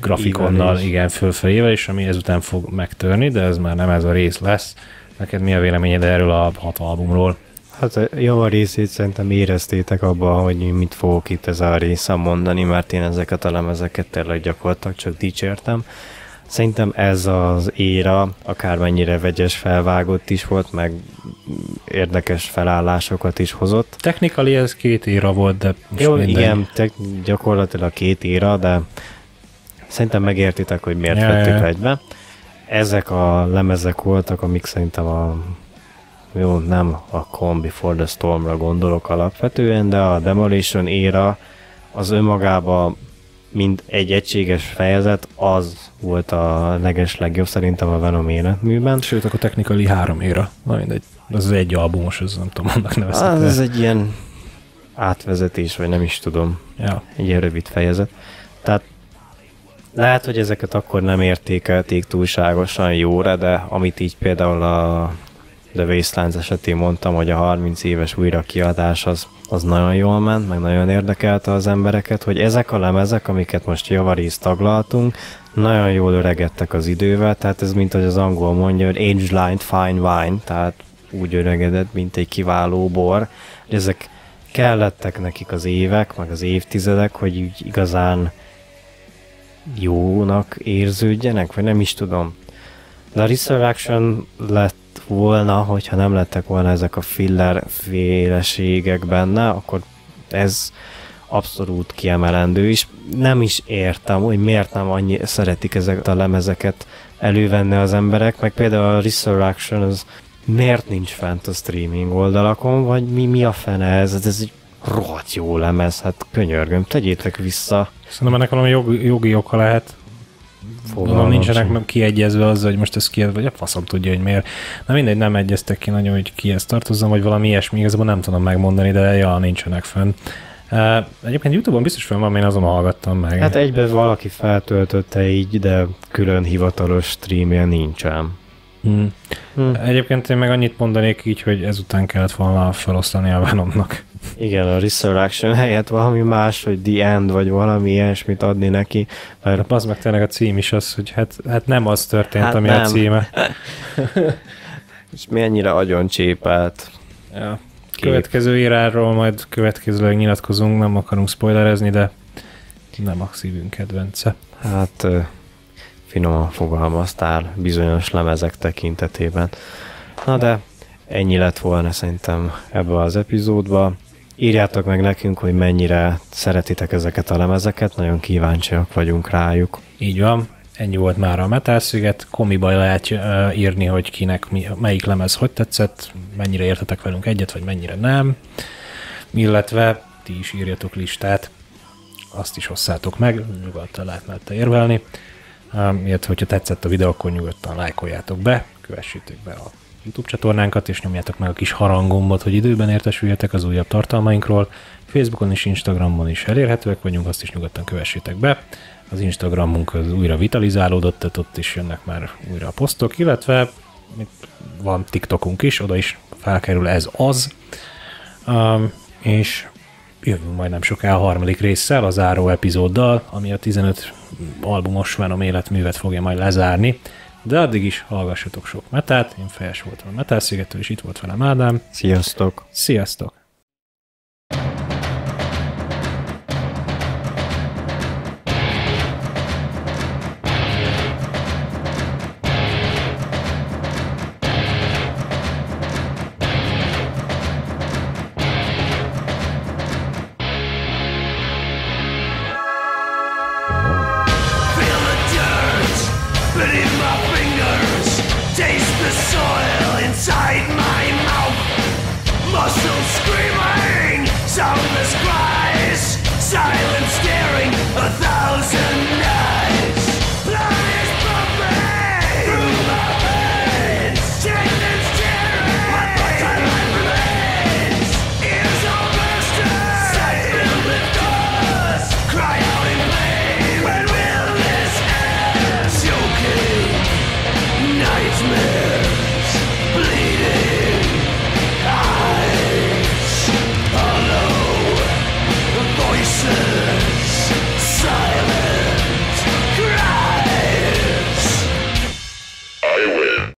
grafikonnal, évelés. Igen, fölfelével, és ami ezután fog megtörni, de ez már nem ez a rész lesz. Neked mi a véleményed erről a hat albumról? Hát a java részét szerintem éreztétek abban, hogy mit fogok itt ezen a részen mondani, mert én ezeket a lemezeket tényleg gyakorlatilag csak dicsértem. Szerintem ez az éra akármennyire vegyes felvágott is volt, meg érdekes felállásokat is hozott. Technikali ez két éra volt, de most jó, minden... igen, te- gyakorlatilag két éra, de szerintem megértitek, hogy miért vettük egybe. Ezek a lemezek voltak, amik szerintem a... Jó, nem a Calm Before the Stormra gondolok alapvetően, de a Demolition éra az önmagában mind egy egységes fejezet, az volt a leges legjobb szerintem a Venom életműben. Sőt, akkor technikali három éra. Na mindegy, az egy albumos, az nem tudom, annak nevezhető. Ez egy ilyen átvezetés, vagy nem is tudom. Ja. Egy ilyen rövid fejezet. Tehát lehet, hogy ezeket akkor nem értékelték túlságosan jóra, de amit így például a The Wastelands esetén mondtam, hogy a harminc éves újra kiadás az, az nagyon jól ment, meg nagyon érdekelte az embereket, hogy ezek a lemezek, amiket most javarészt taglaltunk, nagyon jól öregedtek az idővel, tehát ez mint, hogy az angol mondja, hogy age lined fine wine, tehát úgy öregedett, mint egy kiváló bor, hogy ezek kellettek nekik az évek, meg az évtizedek, hogy úgy igazán jónak érződjenek, vagy nem is tudom. De a Resurrection lett volna, hogyha nem lettek volna ezek a filler féleségek benne, akkor ez abszolút kiemelendő, és nem is értem, hogy miért nem annyi szeretik ezeket a lemezeket elővenni az emberek, meg például a Resurrection az miért nincs fent a streaming oldalakon, vagy mi, mi a fene ez? Ez egy rohadt jó lemez, hát könyörgöm, tegyétek vissza. Szerintem ennek valami jogi, jogi oka lehet. Gondolom, nincsenek kiegyezve azzal, hogy most ez ki, vagy a faszom tudja, hogy miért. Na mindegy, nem egyeztek ki nagyon, hogy kihez tartozzam, vagy valami ilyesmi, igazából nem tudom megmondani, de ja, nincsenek fönn. Uh, egyébként YouTube-on biztos fönn van, én azon hallgattam meg. Hát egyben valaki feltöltötte így, de külön hivatalos streamje nincsen. Hmm. Hmm. Egyébként én meg annyit mondanék így, hogy ezután kellett volna felosztani a Venomnak. Igen, a Resurrection helyett valami más, hogy The End, vagy valami ilyesmit adni neki. Mert... Az meg tényleg a cím is az, hogy hát, hát nem az történt, hát ami nem. A címe. És mennyire agyon csépelt. Ja. Következő íráról majd következőleg nyilatkozunk, nem akarunk spoilerezni, de nem a szívünk kedvence. Hát... finoman fogalmaztál bizonyos lemezek tekintetében. Na de ennyi lett volna szerintem ebbe az epizódba. Írjátok meg nekünk, hogy mennyire szeretitek ezeket a lemezeket, nagyon kíváncsiak vagyunk rájuk. Így van, ennyi volt már a Metal Sziget, komiba lehet írni, hogy kinek mi, melyik lemez hogy tetszett, mennyire értetek velünk egyet, vagy mennyire nem, illetve ti is írjatok listát, azt is osszátok meg, nyugodtan lehet mellette érvelni. Illetve, hogyha tetszett a videó, akkor nyugodtan lájkoljátok be, kövessétek be a YouTube csatornánkat, és nyomjátok meg a kis haranggombot, hogy időben értesüljetek az újabb tartalmainkról. Facebookon és Instagramon is elérhetőek vagyunk, azt is nyugodtan kövessétek be. Az Instagramunk az újra vitalizálódott, tehát ott is jönnek már újra a posztok, illetve van TikTokunk is, oda is felkerül ez az, um, és jövünk majdnem soká a harmadik résszel, a záró epizóddal, ami a tizenöt albumos Venom életművet fogja majd lezárni, de addig is hallgassatok sok metát, én Fejes voltam a Metál Szigetről, és itt volt velem Ádám. Sziasztok! Sziasztok!